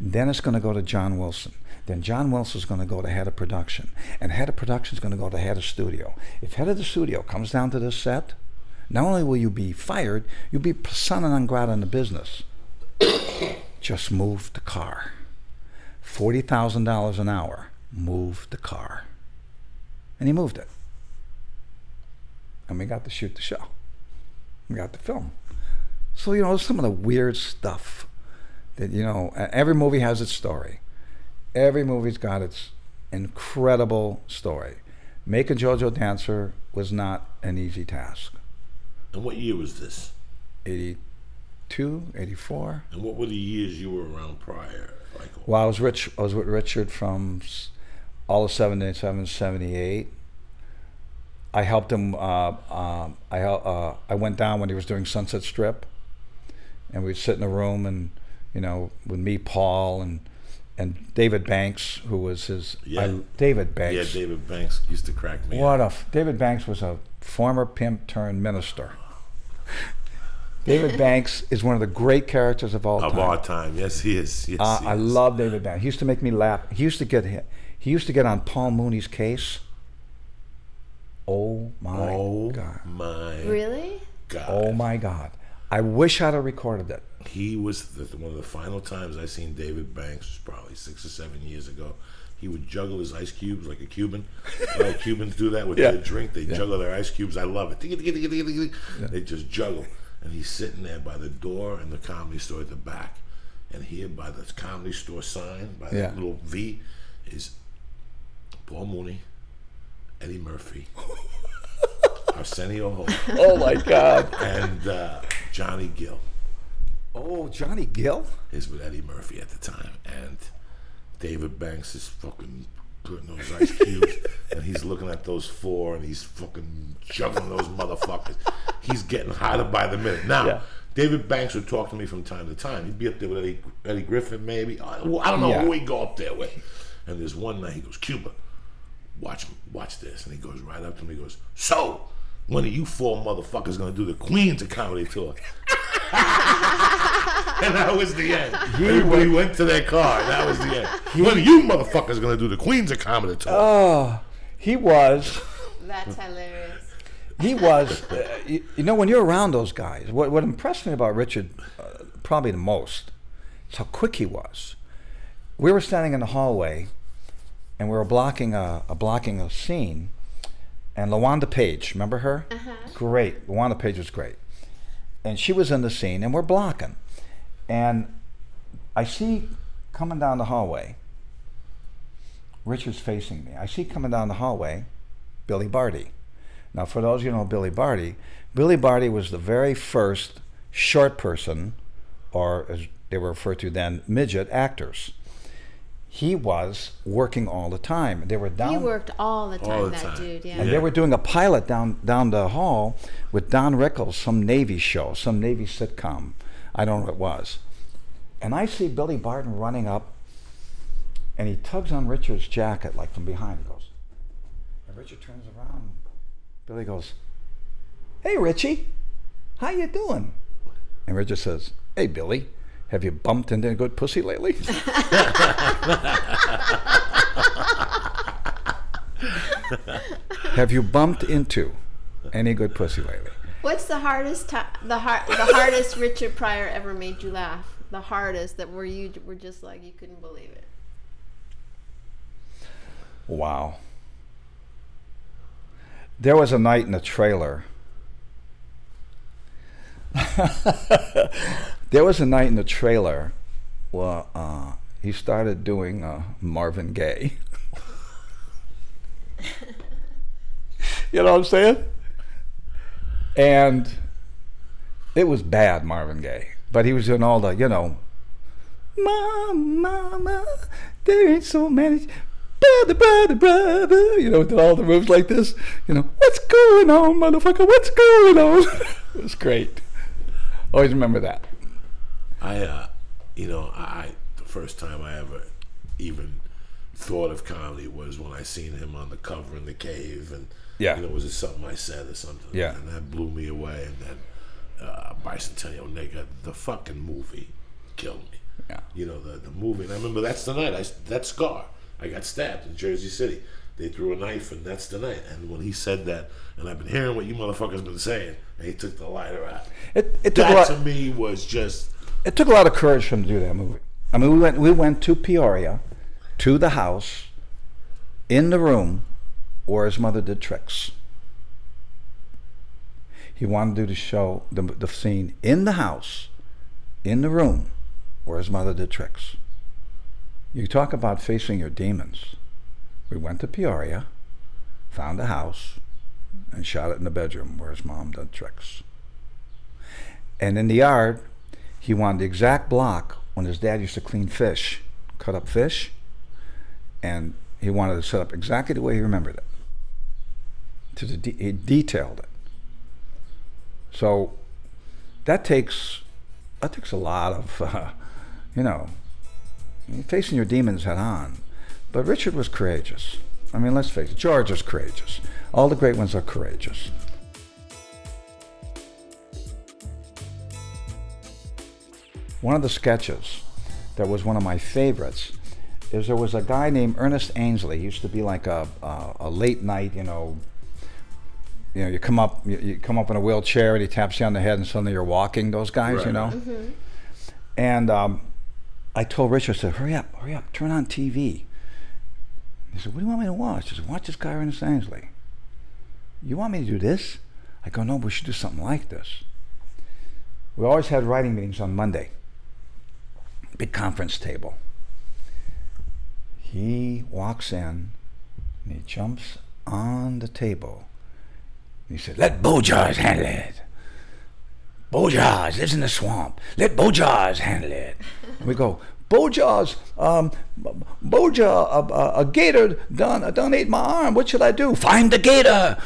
Then it's going to go to John Wilson. Then John Wilson's going to go to head of production. And head of production's going to go to head of studio. If head of the studio comes down to this set, not only will you be fired, you'll be persona non grata in the business. Just move the car. forty thousand dollars an hour, move the car. And he moved it. And we got to shoot the show. We got to film. So, you know, some of the weird stuff that, you know, every movie has its story. Every movie's got its incredible story. Making JoJo Dancer was not an easy task. And what year was this? eighty-two, eighty-four. And what were the years you were around prior? Like, well, I was rich. I was with Richard from all of seventy-seven, seventy-eight. I helped him. Uh, uh, I uh, I went down when he was doing Sunset Strip, and we'd sit in a room, and you know, with me, Paul, and and David Banks, who was his yeah. I, David Banks. Yeah, David Banks used to crack me. What up. a David Banks was a former pimp turned minister. David Banks is one of the great characters of all of time. Of all time, yes, he is. Yes, uh, he I is. love David Banks. He used to make me laugh. He used to get hit. He used to get on Paul Mooney's case. Oh my oh God. Oh my Really? God. Oh my God. I wish I'd have recorded it. He was, the, one of the final times I seen David Banks was probably six or seven years ago. He would juggle his ice cubes like a Cuban. uh, Cubans do that with yeah. their drink. They yeah. juggle their ice cubes. I love it. Yeah. They just juggle. And he's sitting there by the door in the Comedy Store at the back. And here by the Comedy Store sign, by yeah. that little V, is Paul Mooney, Eddie Murphy, Arsenio Hall. Oh my God! And uh, Johnny Gill. Oh, Johnny Gill is with Eddie Murphy at the time, and David Banks is fucking putting those ice cubes, and he's looking at those four, and he's fucking juggling those motherfuckers. He's getting hotter by the minute. Now, yeah. David Banks would talk to me from time to time. He'd be up there with Eddie, Eddie Griffin, maybe. I, I don't know yeah. who he'd go up there with. And there's one night he goes, Cuba, watch watch this. And he goes right up to me, he goes, so, when are you four motherfuckers gonna do the Queens of Comedy Tour? And that was the end. He Everybody went, went to their car. That was the end. He, when are you motherfuckers going to do the Queens of Comedy tour? Oh, he was. That's hilarious. He was. Uh, you, you know, when you're around those guys, what, what impressed me about Richard uh, probably the most is how quick he was. We were standing in the hallway, and we were blocking a, a blocking a scene. And LaWanda Page, remember her? Uh-huh. Great. LaWanda Page was great. And she was in the scene, and we're blocking. And I see coming down the hallway, Richard's facing me. I see coming down the hallway Billy Barty. Now, for those of you who know Billy Barty, Billy Barty was the very first short person, or as they were referred to then, midget actors. He was working all the time. They were down. He worked all the time, all the that time. dude. Yeah. And yeah. they were doing a pilot down down the hall with Don Rickles, some Navy show, some Navy sitcom. I don't know what it was. And I see Billy Barton running up, and he tugs on Richard's jacket like from behind. He goes, and Richard turns around. Billy goes, "Hey Richie, how you doing?" And Richard says, "Hey Billy. Have you bumped into a good pussy lately?" Have you bumped into any good pussy lately? What's the hardest time, the har the hardest Richard Pryor ever made you laugh? The hardest that were you were just like you couldn't believe it. Wow. There was a night in the trailer. There was a night in the trailer where uh, he started doing uh, Marvin Gaye. You know what I'm saying? And it was bad Marvin Gaye, but he was doing all the, you know, mama, mama, there ain't so many, brother, brother, brother, you know, did all the moves like this, you know, what's going on, motherfucker, what's going on? It was great. Always remember that. I, uh, you know, I the first time I ever even thought of comedy was when I seen him on the cover in the cave, and yeah, you know, was it something I said or something? Yeah, and that blew me away. And then uh, Bicentennial Nigga, the fucking movie, killed me. Yeah, you know the the movie. And I remember that's the night I that scar I got stabbed in Jersey City. They threw a knife, and that's the night. And when he said that, and I've been hearing what you motherfuckers been saying, and he took the lighter out. It, it took that a lot, to me was just. It took a lot of courage for him to do that movie. I mean, we went we went to Peoria, to the house, in the room, where his mother did tricks. He wanted to do the show, the the scene in the house, in the room, where his mother did tricks. You talk about facing your demons. We went to Peoria, found a house, and shot it in the bedroom where his mom did tricks. And in the yard, he wanted the exact block when his dad used to clean fish, cut up fish, and he wanted to set up exactly the way he remembered it. To the de he detailed it. So that takes that takes a lot of uh, you know, facing your demons head on. But Richard was courageous. I mean, let's face it, George was courageous. All the great ones are courageous. One of the sketches that was one of my favorites is there was a guy named Ernest Angley. He used to be like a, a, a late night, you know, you know, you come up, you, you come up in a wheelchair and he taps you on the head and suddenly you're walking, those guys, right. You know? Mm-hmm. And um, I told Richard, I said, hurry up, hurry up, turn on T V. He said, what do you want me to watch? I said, watch this guy Ernest Angley. You want me to do this? I go, no, we should do something like this. We always had writing meetings on Monday. Big conference table. He walks in and he jumps on the table. He said, let Bojars handle it. Bojars lives in the swamp. Let Bojars handle it. And we go, Bojars, um, Boja, a, a, a gator done, done ate my arm. What should I do? Find the gator.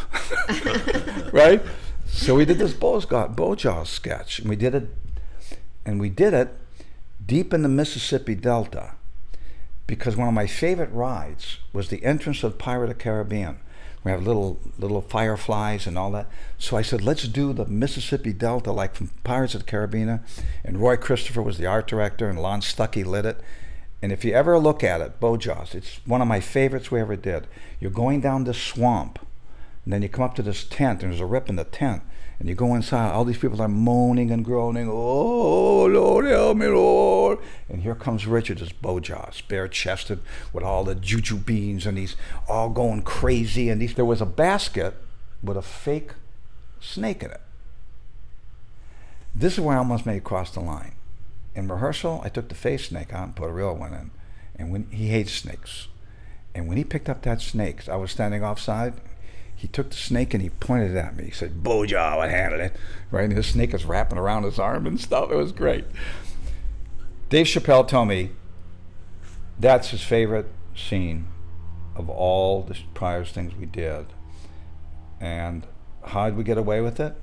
Right? So we did this Bojars sketch, and we did it, and we did it deep in the Mississippi Delta, because one of my favorite rides was the entrance of Pirate of the Caribbean. We have little little fireflies and all that. So I said, let's do the Mississippi Delta, like from Pirates of the Caribbean. And Roy Christopher was the art director, and Lon Stuckey lit it. And if you ever look at it, Bojaws, it's one of my favorites we ever did. You're going down this swamp, and then you come up to this tent, and there's a rip in the tent. And you go inside, all these people are moaning and groaning, oh, Lord, help me, Lord. And here comes Richard as Bojaws, bare-chested, with all the juju beans, and he's all going crazy. And these, there was a basket with a fake snake in it. This is where I almost made cross the line. In rehearsal, I took the face snake out and put a real one in. And when he hates snakes. And when he picked up that snake, I was standing offside. He took the snake and he pointed it at me. He said, "Bojaw, I handled it." Right? And his snake is wrapping around his arm and stuff. It was great. Dave Chappelle told me that's his favorite scene of all the prior things we did. And how did we get away with it?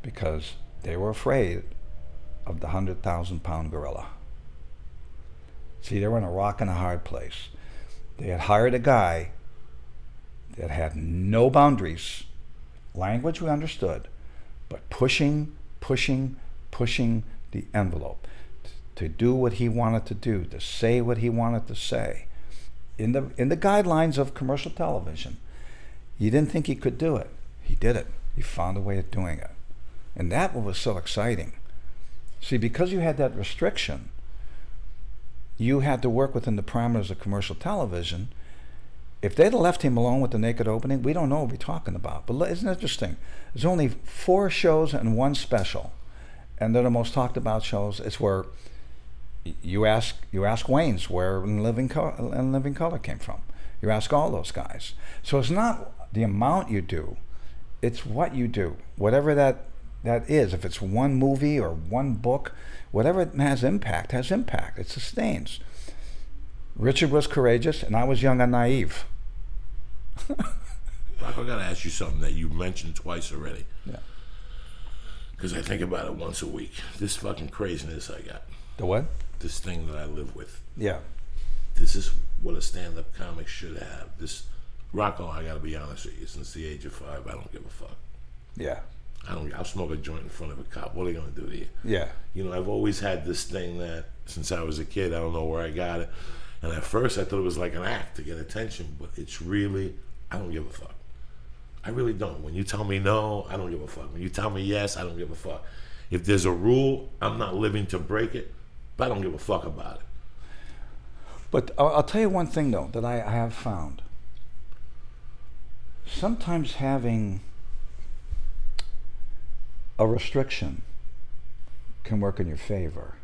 Because they were afraid of the one hundred thousand pound gorilla. See, they were in a rock and a hard place. They had hired a guy that had no boundaries, language we understood, but pushing, pushing, pushing the envelope to do what he wanted to do, to say what he wanted to say. In the, in the guidelines of commercial television, you didn't think he could do it. He did it. He found a way of doing it. And that was so exciting. See, because you had that restriction, you had to work within the parameters of commercial television. If they'd have left him alone with the naked opening, we don't know what we're talking about. But isn't it interesting? There's only four shows and one special, and they're the most talked about shows. It's where you ask you ask Wayans where In Living Color, In Living Color came from. You ask all those guys. So it's not the amount you do, it's what you do, whatever that that is. If it's one movie or one book, whatever it has impact has impact. It sustains. Richard was courageous, and I was young and naive. Rocco, I gotta ask you something that you mentioned twice already. Yeah. Because I think about it once a week. This fucking craziness I got. The what? This thing that I live with. Yeah. This is what a stand-up comic should have. This, Rocco, I gotta be honest with you. Since the age of five, I don't give a fuck. Yeah. I don't. I'll smoke a joint in front of a cop. What are they gonna do to you? Yeah. You know, I've always had this thing that since I was a kid, I don't know where I got it. And at first I thought it was like an act to get attention, but it's really, I don't give a fuck. I really don't. When you tell me no, I don't give a fuck. When you tell me yes, I don't give a fuck. If there's a rule, I'm not living to break it, but I don't give a fuck about it. But I'll tell you one thing though, that I have found. Sometimes having a restriction can work in your favor.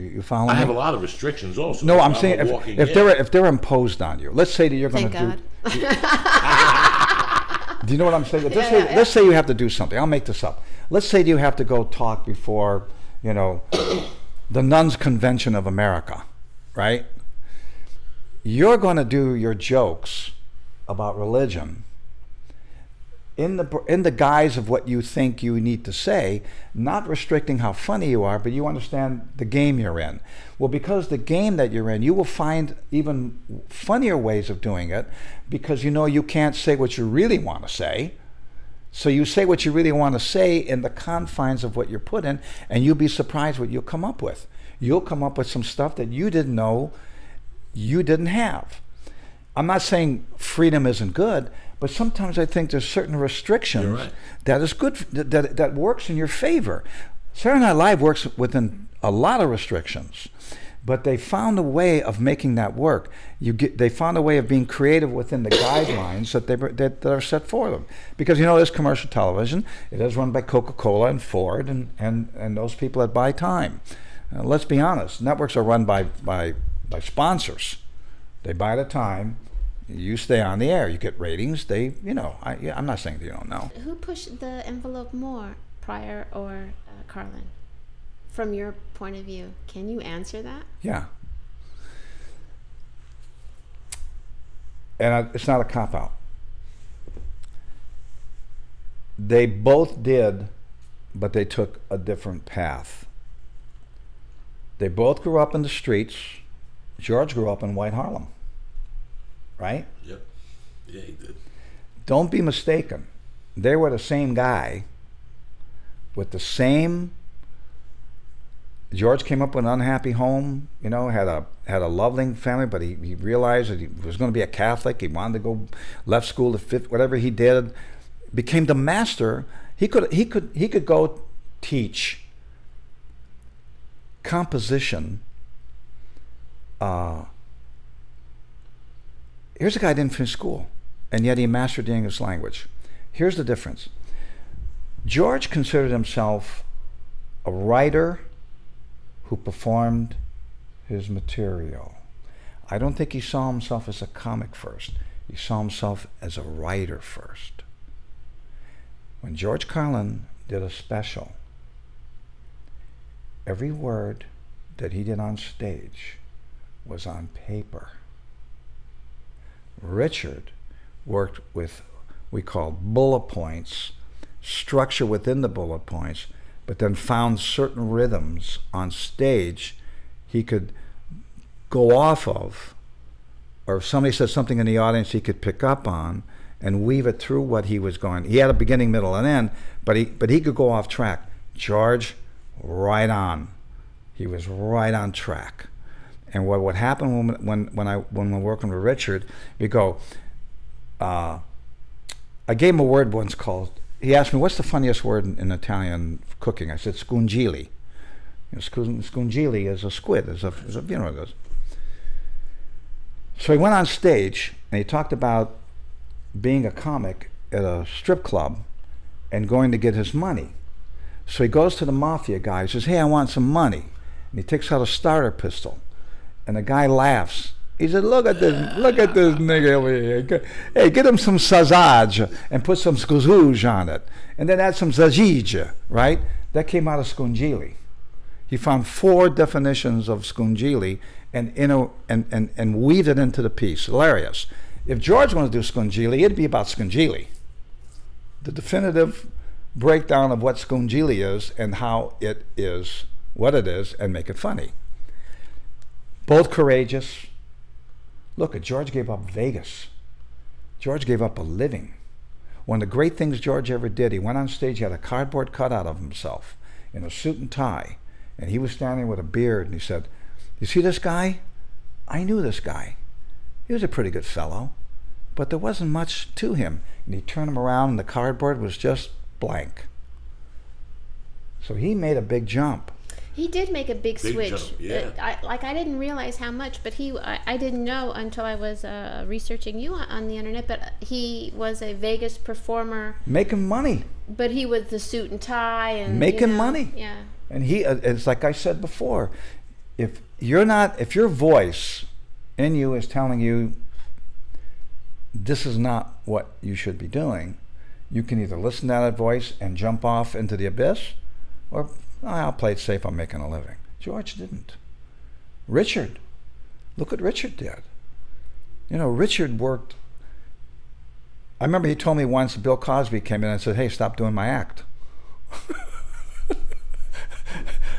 You following? I have me? a lot of restrictions also. No, I'm saying if, if they're if they're imposed on you. Let's say that you're going to do. Thank God. Do you know what I'm saying? Let's, yeah, say, yeah. let's say you have to do something. I'll make this up. Let's say you have to go talk before, you know, the Nuns Convention of America, right? You're going to do your jokes about religion in the in the guise of what you think you need to say, not restricting how funny you are, but you understand the game you're in. Well, because the game that you're in, you will find even funnier ways of doing it, because you know you can't say what you really want to say. So you say what you really want to say in the confines of what you're put in, and you'll be surprised what you'll come up with. You'll come up with some stuff that you didn't know you didn't have. I'm not saying freedom isn't good, but sometimes I think there's certain restrictions right. that is good, that, that works in your favor. Saturday Night Live works within a lot of restrictions, but they found a way of making that work. You get, they found a way of being creative within the guidelines that, they, that, that are set for them. Because you know, there's commercial television, it is run by Coca-Cola and Ford and, and, and those people that buy time. Uh, let's be honest, networks are run by, by, by sponsors. They buy the time. You stay on the air. You get ratings. They, you know, I, yeah, I'm not saying that you don't know. Who pushed the envelope more, Pryor or uh, Carlin? From your point of view, can you answer that? Yeah. And I, it's not a cop-out. They both did, but they took a different path. They both grew up in the streets. George grew up in White Harlem. Right? Yep. Yeah, he did. Don't be mistaken. They were the same guy with the same... George came up with an unhappy home, you know, had a had a loving family, but he, he realized that he was going to be a Catholic. He wanted to go, left school to fifth, whatever he did, became the master. He could he could he could go teach composition. Uh, here's a guy who didn't finish school, and yet he mastered the English language. Here's the difference. George considered himself a writer who performed his material. I don't think he saw himself as a comic first. He saw himself as a writer first. When George Carlin did a special, every word that he did on stage was on paper. Richard worked with what we call bullet points, structure within the bullet points, but then found certain rhythms on stage he could go off of, or if somebody said something in the audience he could pick up on and weave it through what he was going. He had a beginning, middle, and end, but he, but he could go off track. George, right on. He was right on track. And what would happen when, when, when, I, when we're working with Richard, we go, uh, I gave him a word once called, he asked me, what's the funniest word in, in Italian cooking? I said, scungili. You know, scungili is a squid, is a, is a, you know, it is. So he went on stage and he talked about being a comic at a strip club and going to get his money. So he goes to the mafia guy, he says, hey, I want some money. And he takes out a starter pistol and the guy laughs. He said, look at this, look at this nigga over here. Hey, get him some sausage and put some scuzouge on it. And then add some zajija, right? That came out of scungili. He found four definitions of scungili and, you know, and, and, and weaved it into the piece. Hilarious. If George wanted to do scungili, it'd be about scungili. The definitive breakdown of what scungili is and how it is, what it is, and make it funny. Both courageous. Look, George gave up Vegas. George gave up a living. One of the great things George ever did, he went on stage, he had a cardboard cutout of himself in a suit and tie, and he was standing with a beard, and he said, you see this guy? I knew this guy. He was a pretty good fellow, but there wasn't much to him. And he turned him around, and the cardboard was just blank. So he made a big jump. He did make a big, big switch. Jump, yeah. I, like I didn't realize how much, but he I, I didn't know until I was uh, researching you on, on the internet. But he was a Vegas performer, making money. But he was the suit and tie and making you know, money. Yeah. And he, uh, it's like I said before, if you're not, if your voice in you is telling you this is not what you should be doing, you can either listen to that voice and jump off into the abyss, or I'll play it safe, I'm making a living. George didn't. Richard, look what Richard did. You know, Richard worked, I remember he told me once Bill Cosby came in and said, hey, stop doing my act.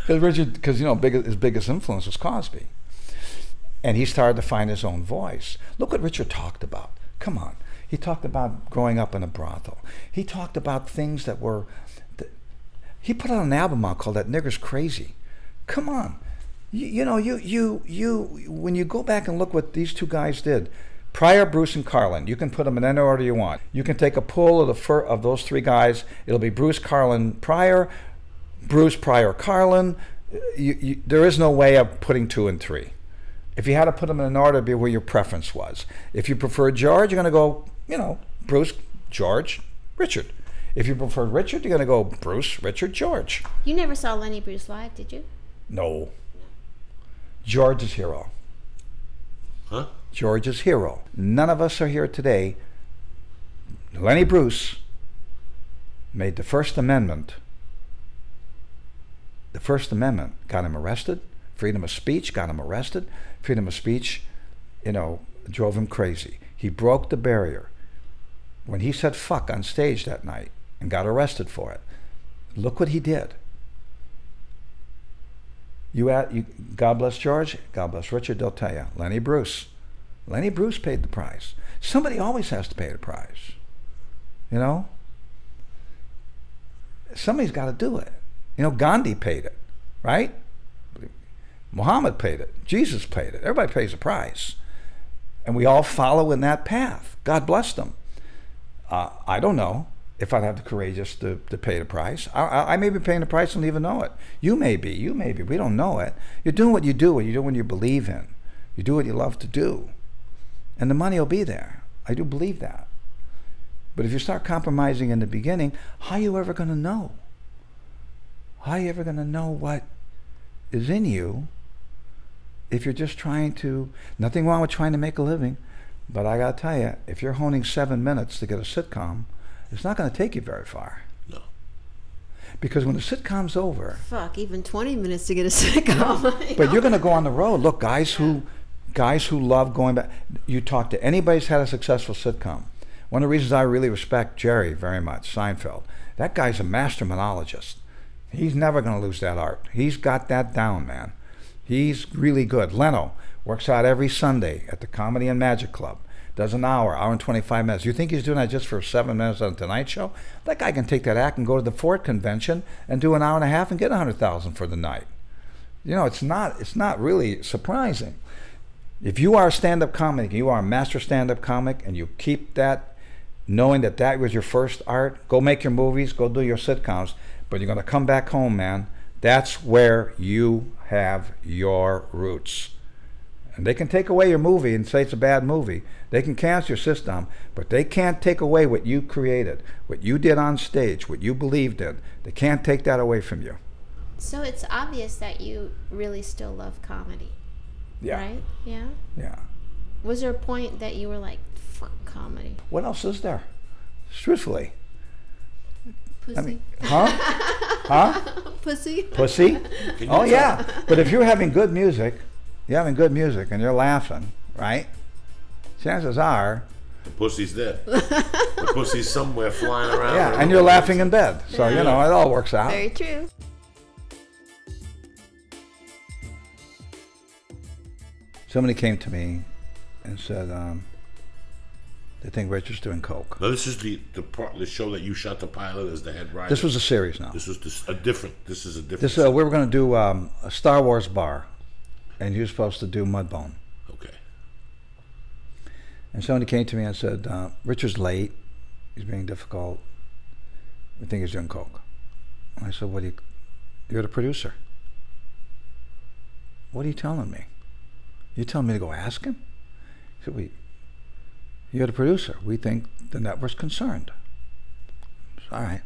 Because Richard, because you know, big, his biggest influence was Cosby. And he started to find his own voice. Look what Richard talked about, come on. He talked about growing up in a brothel. He talked about things that were, he put out an album out called That Nigger's Crazy. Come on. You, you know, you, you, you, when you go back and look what these two guys did, Pryor, Bruce, and Carlin, you can put them in any order you want. You can take a pull of, the fur of those three guys. It'll be Bruce, Carlin, Pryor, Bruce, Pryor, Carlin. You, you, there is no way of putting two and three. If you had to put them in an order, it'd be where your preference was. If you prefer George, you're going to go, you know, Bruce, George, Richard. If you prefer Richard, you're going to go Bruce, Richard, George. You never saw Lenny Bruce live, did you? No. George's hero. Huh? George's hero. None of us are here today. Lenny Bruce made the First Amendment. The First Amendment got him arrested. Freedom of speech got him arrested. Freedom of speech, you know, drove him crazy. He broke the barrier. When he said fuck on stage that night, and got arrested for it. Look what he did. You, at, you God bless George, God bless Richard, they'll tell you. Lenny Bruce. Lenny Bruce paid the price. Somebody always has to pay the price. you know? Somebody's got to do it. You know, Gandhi paid it, right? Muhammad paid it. Jesus paid it. Everybody pays a price. And we all follow in that path. God bless them. Uh, I don't know if I'd have the courageous to, to pay the price. I, I, I may be paying the price and don't even know it. You may be. You may be. We don't know it. You're doing what you do, and you're doing what you believe in. You do what you love to do. And the money will be there. I do believe that. But if you start compromising in the beginning, how are you ever going to know? How are you ever going to know what is in you if you're just trying to... Nothing wrong with trying to make a living, but I got to tell you, if you're honing seven minutes to get a sitcom, it's not going to take you very far. No. Because when the sitcom's over... Fuck, even twenty minutes to get a sitcom. No, you but know? You're going to go on the road. Look, guys who, guys who love going back... You talk to anybody who's had a successful sitcom. One of the reasons I really respect Jerry very much, Seinfeld, that guy's a master monologist. He's never going to lose that art. He's got that down, man. He's really good. Leno works out every Sunday at the Comedy and Magic Club. Does an hour, hour and twenty-five minutes. You think he's doing that just for seven minutes on Tonight Show? That guy can take that act and go to the Ford convention and do an hour and a half and get one hundred thousand dollars for the night. You know, it's not, it's not really surprising. If you are a stand-up comic, you are a master stand-up comic, and you keep that knowing that that was your first art, go make your movies, go do your sitcoms, but you're going to come back home, man. That's where you have your roots. And they can take away your movie and say it's a bad movie. They can cancel your system, but they can't take away what you created, what you did on stage, what you believed in. They can't take that away from you. So it's obvious that you really still love comedy, yeah. Right? Yeah? Yeah. Was there a point that you were like, fuck comedy? What else is there? Truthfully. Pussy. I mean, huh? Huh? Pussy. Pussy? Oh, yeah. But if you're having good music, you're having good music and you're laughing, right? Chances are... The pussy's there. The pussy's somewhere flying around. Yeah, and you're laughing in bed. So, you know, it all works out. Very true. Somebody came to me and said, um, they think Richard's doing coke. Now this is the the, part, the show that you shot the pilot as the head writer. This was a series now. This was this, a different. This is a different. This uh, we were going to do um, a Star Wars bar, and you were supposed to do Mudbone. Okay. And somebody came to me and said, uh, "Richard's late. He's being difficult. We think he's doing coke." And I said, "What do you? You're the producer. What are you telling me? You're telling me to go ask him?" He said, "We." You're the producer. We think the network's concerned. Said, all right.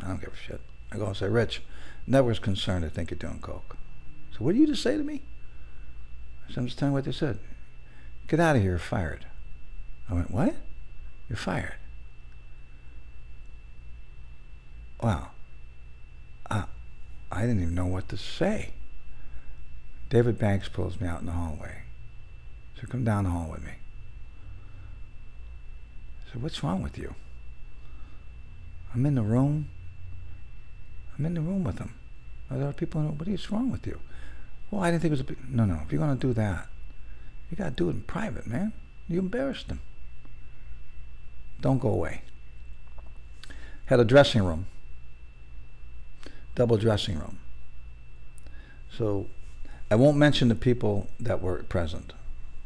I don't give a shit. I go and say, Rich, the network's concerned. I think you're doing coke. So what did you just say to me? I said, I'm just telling you what they said. Get out of here. You're fired. I went, what? You're fired. Wow. Uh, I didn't even know what to say. David Banks pulls me out in the hallway. So come down the hall with me. What's wrong with you? I'm in the room. I'm in the room with them. There are people in the room. What is wrong with you? Well, I didn't think it was a big... No, no. If you're going to do that, you got to do it in private, man. You embarrassed them. Don't go away. Had a dressing room. Double dressing room. So I won't mention the people that were present,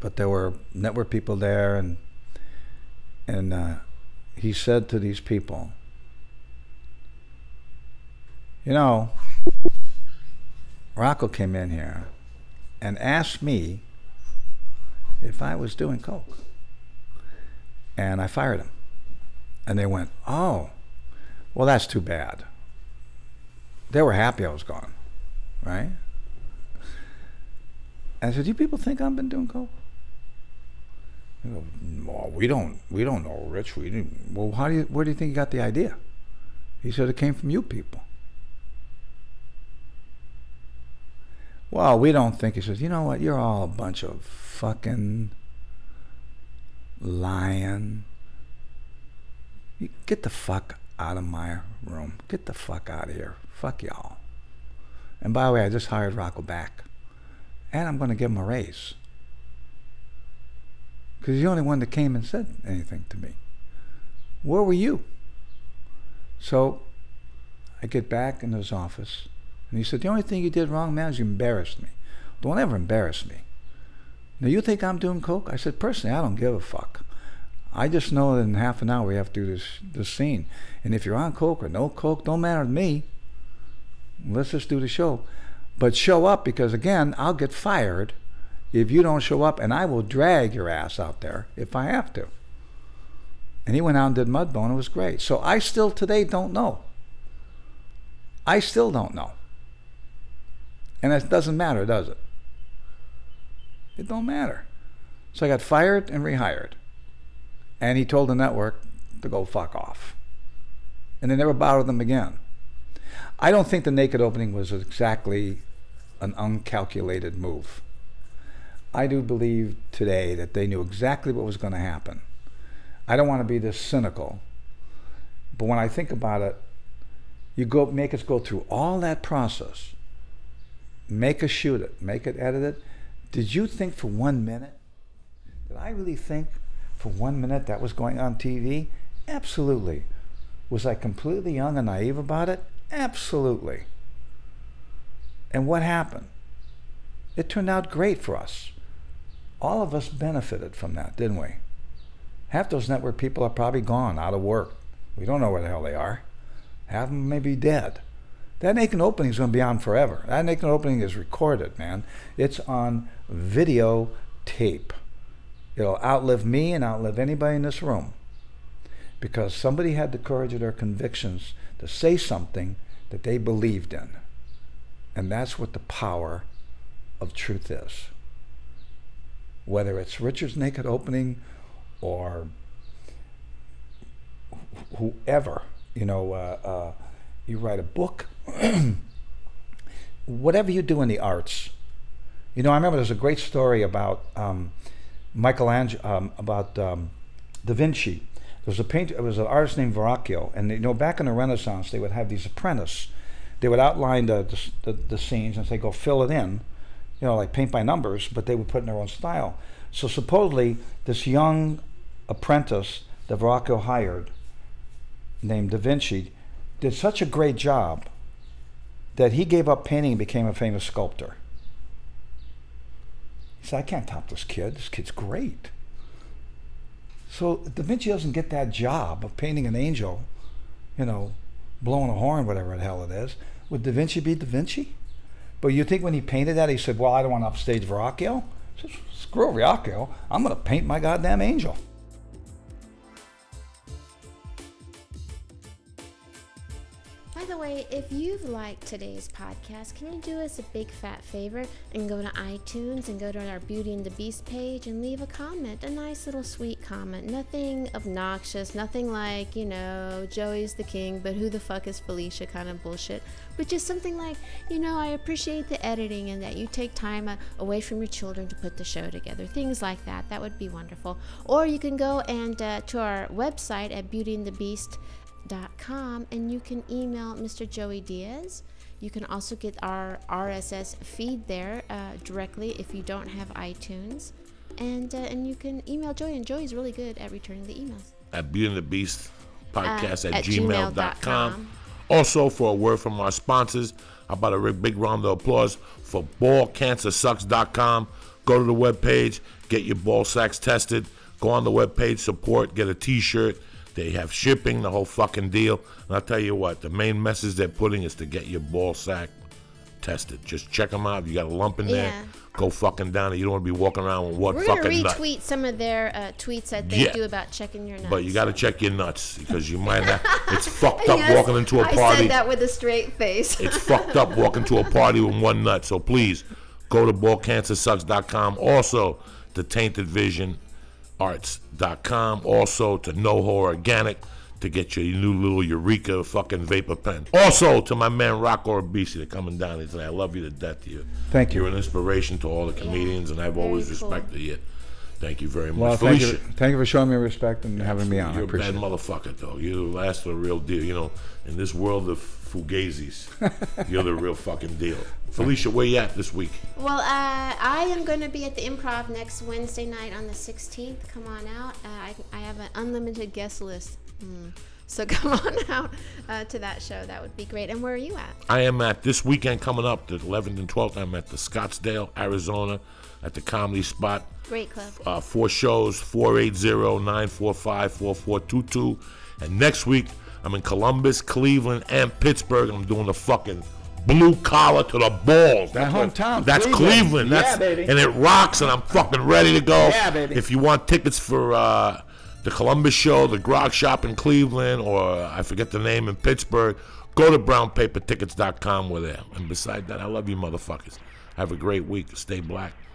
but there were network people there and And uh, he said to these people, you know, Rocco came in here and asked me if I was doing coke. And I fired him. And they went, oh, well, that's too bad. They were happy I was gone, right? And I said, do you people think I've been doing coke? You know, well, we don't, we don't know, Rich. We didn't. Well, how do you, where do you think you got the idea? He said it came from you people. Well, we don't think. He says, you know what? You're all a bunch of fucking lying. You get the fuck out of my room. Get the fuck out of here. Fuck y'all. And by the way, I just hired Rocco back, and I'm going to give him a raise. Because he's the only one that came and said anything to me. where were you? So I get back in his office, and he said, the only thing you did wrong, man, is you embarrassed me. Don't ever embarrass me. Now, you think I'm doing coke? I said, personally, I don't give a fuck. I just know that in half an hour we have to do this, this scene. And if you're on coke or no coke, don't matter to me. Let's just do the show. But show up, because, again, I'll get fired if you don't show up, and I will drag your ass out there if I have to. And he went out and did Mudbone. It was great. So I still today don't know. I still don't know. And it doesn't matter, does it? It don't matter. So I got fired and rehired. And he told the network to go fuck off. And they never bothered them again. I don't think the naked opening was exactly an uncalculated move. I do believe today that they knew exactly what was going to happen. I don't want to be this cynical, but when I think about it, you go make us go through all that process, make us shoot it, make it edit it. Did you think for one minute? Did I really think for one minute that was going on T V? Absolutely. Was I completely young and naive about it? Absolutely. And what happened? It turned out great for us. All of us benefited from that, didn't we? Half those network people are probably gone, out of work. We don't know where the hell they are. Half of them may be dead. That naked opening is going to be on forever. That naked opening is recorded, man. It's on video tape. It'll outlive me and outlive anybody in this room, because somebody had the courage of their convictions to say something that they believed in. And that's what the power of truth is. Whether it's Richard's naked opening or whoever, you know, uh, uh, you write a book, whatever you do in the arts. You know, I remember there's a great story about um, Michelangelo, um, about um, Da Vinci. There was a painter, it was an artist named Verrocchio, and you know, back in the Renaissance, they would have these apprentices. They would outline the, the, the scenes and say, go fill it in, you know, like paint by numbers, but they would put in their own style. So supposedly, this young apprentice that Verrocchio hired, named Da Vinci, did such a great job that he gave up painting and became a famous sculptor. He said, I can't top this kid. This kid's great. So Da Vinci doesn't get that job of painting an angel, you know, blowing a horn, whatever the hell it is. Would Da Vinci be Da Vinci? But you think when he painted that, he said, well, I don't want to upstage Verrocchio. He said, screw Verrocchio. I'm going to paint my goddamn angel. By the way, if you've liked today's podcast, can you do us a big fat favor and go to iTunes and go to our Beauty and the Beast page and leave a comment, a nice little sweet comment. Nothing obnoxious, nothing like, you know, Joey's the king, but who the fuck is Felicia kind of bullshit. But just something like, you know, I appreciate the editing and that you take time away from your children to put the show together. Things like that. That would be wonderful. Or you can go and uh, to our website at Beauty and the Beast dot com and you can email Mister Joey Diaz. You can also get our R S S feed there uh, directly if you don't have iTunes, and uh, and you can email Joey, and Joey's really good at returning the emails at beauty and the beast podcast uh, at, at gmail dot com. Also, for a word from our sponsors, how about a big round of applause for ball cancer sucks dot com. Go to the webpage, get your ball sacks tested, go on the webpage, support, get a t-shirt. They have shipping, the whole fucking deal. And I'll tell you what, the main message they're putting is to get your ball sack tested. Just check them out. You got a lump in there. Yeah. Go fucking down it. You don't want to be walking around with what fucking nut. We're going to retweet some of their uh, tweets that they yeah. do about checking your nuts. But you got to check your nuts, because you might not. It's fucked up yes, walking into a party. I said that with a straight face. It's fucked up walking to a party with one nut. So please, go to ball cancer sucks dot com. Also, the Tainted Vision Arts dot com, also to NoHo Organic to get your new little Eureka fucking vapor pen. Also to my man Rocco Urbisci, they're coming down here today. I love you to death. You. Thank you. You're an inspiration to all the comedians, and I've very always cool. respected you. Thank you very much. Well, thank, Felicia, you, thank you for showing me respect and having so me on. You're I appreciate a bad it. motherfucker, though. You're the last of the real deal. You know, in this world of fugazis, you're the real fucking deal. Felicia, where you at this week? Well, uh, I am going to be at the Improv next Wednesday night on the sixteenth. Come on out. Uh, I, I have an unlimited guest list. Mm. So come on out uh, to that show. That would be great. And where are you at? I am at this weekend coming up, the eleventh and twelfth. I'm at the Scottsdale, Arizona, at the Comedy Spot. Great club. Uh, four shows, four eight zero, nine four five, four four two two. And next week, I'm in Columbus, Cleveland, and Pittsburgh. I'm doing the fucking blue collar to the balls. That's my hometown. What, that's Cleveland. Cleveland. That's, yeah, baby. And it rocks, and I'm fucking ready to go. Yeah, baby. If you want tickets for... Uh, the Columbus show, the Grog Shop in Cleveland, or I forget the name in Pittsburgh, go to brown paper tickets dot com. We're there. And beside that, I love you motherfuckers. Have a great week. Stay black.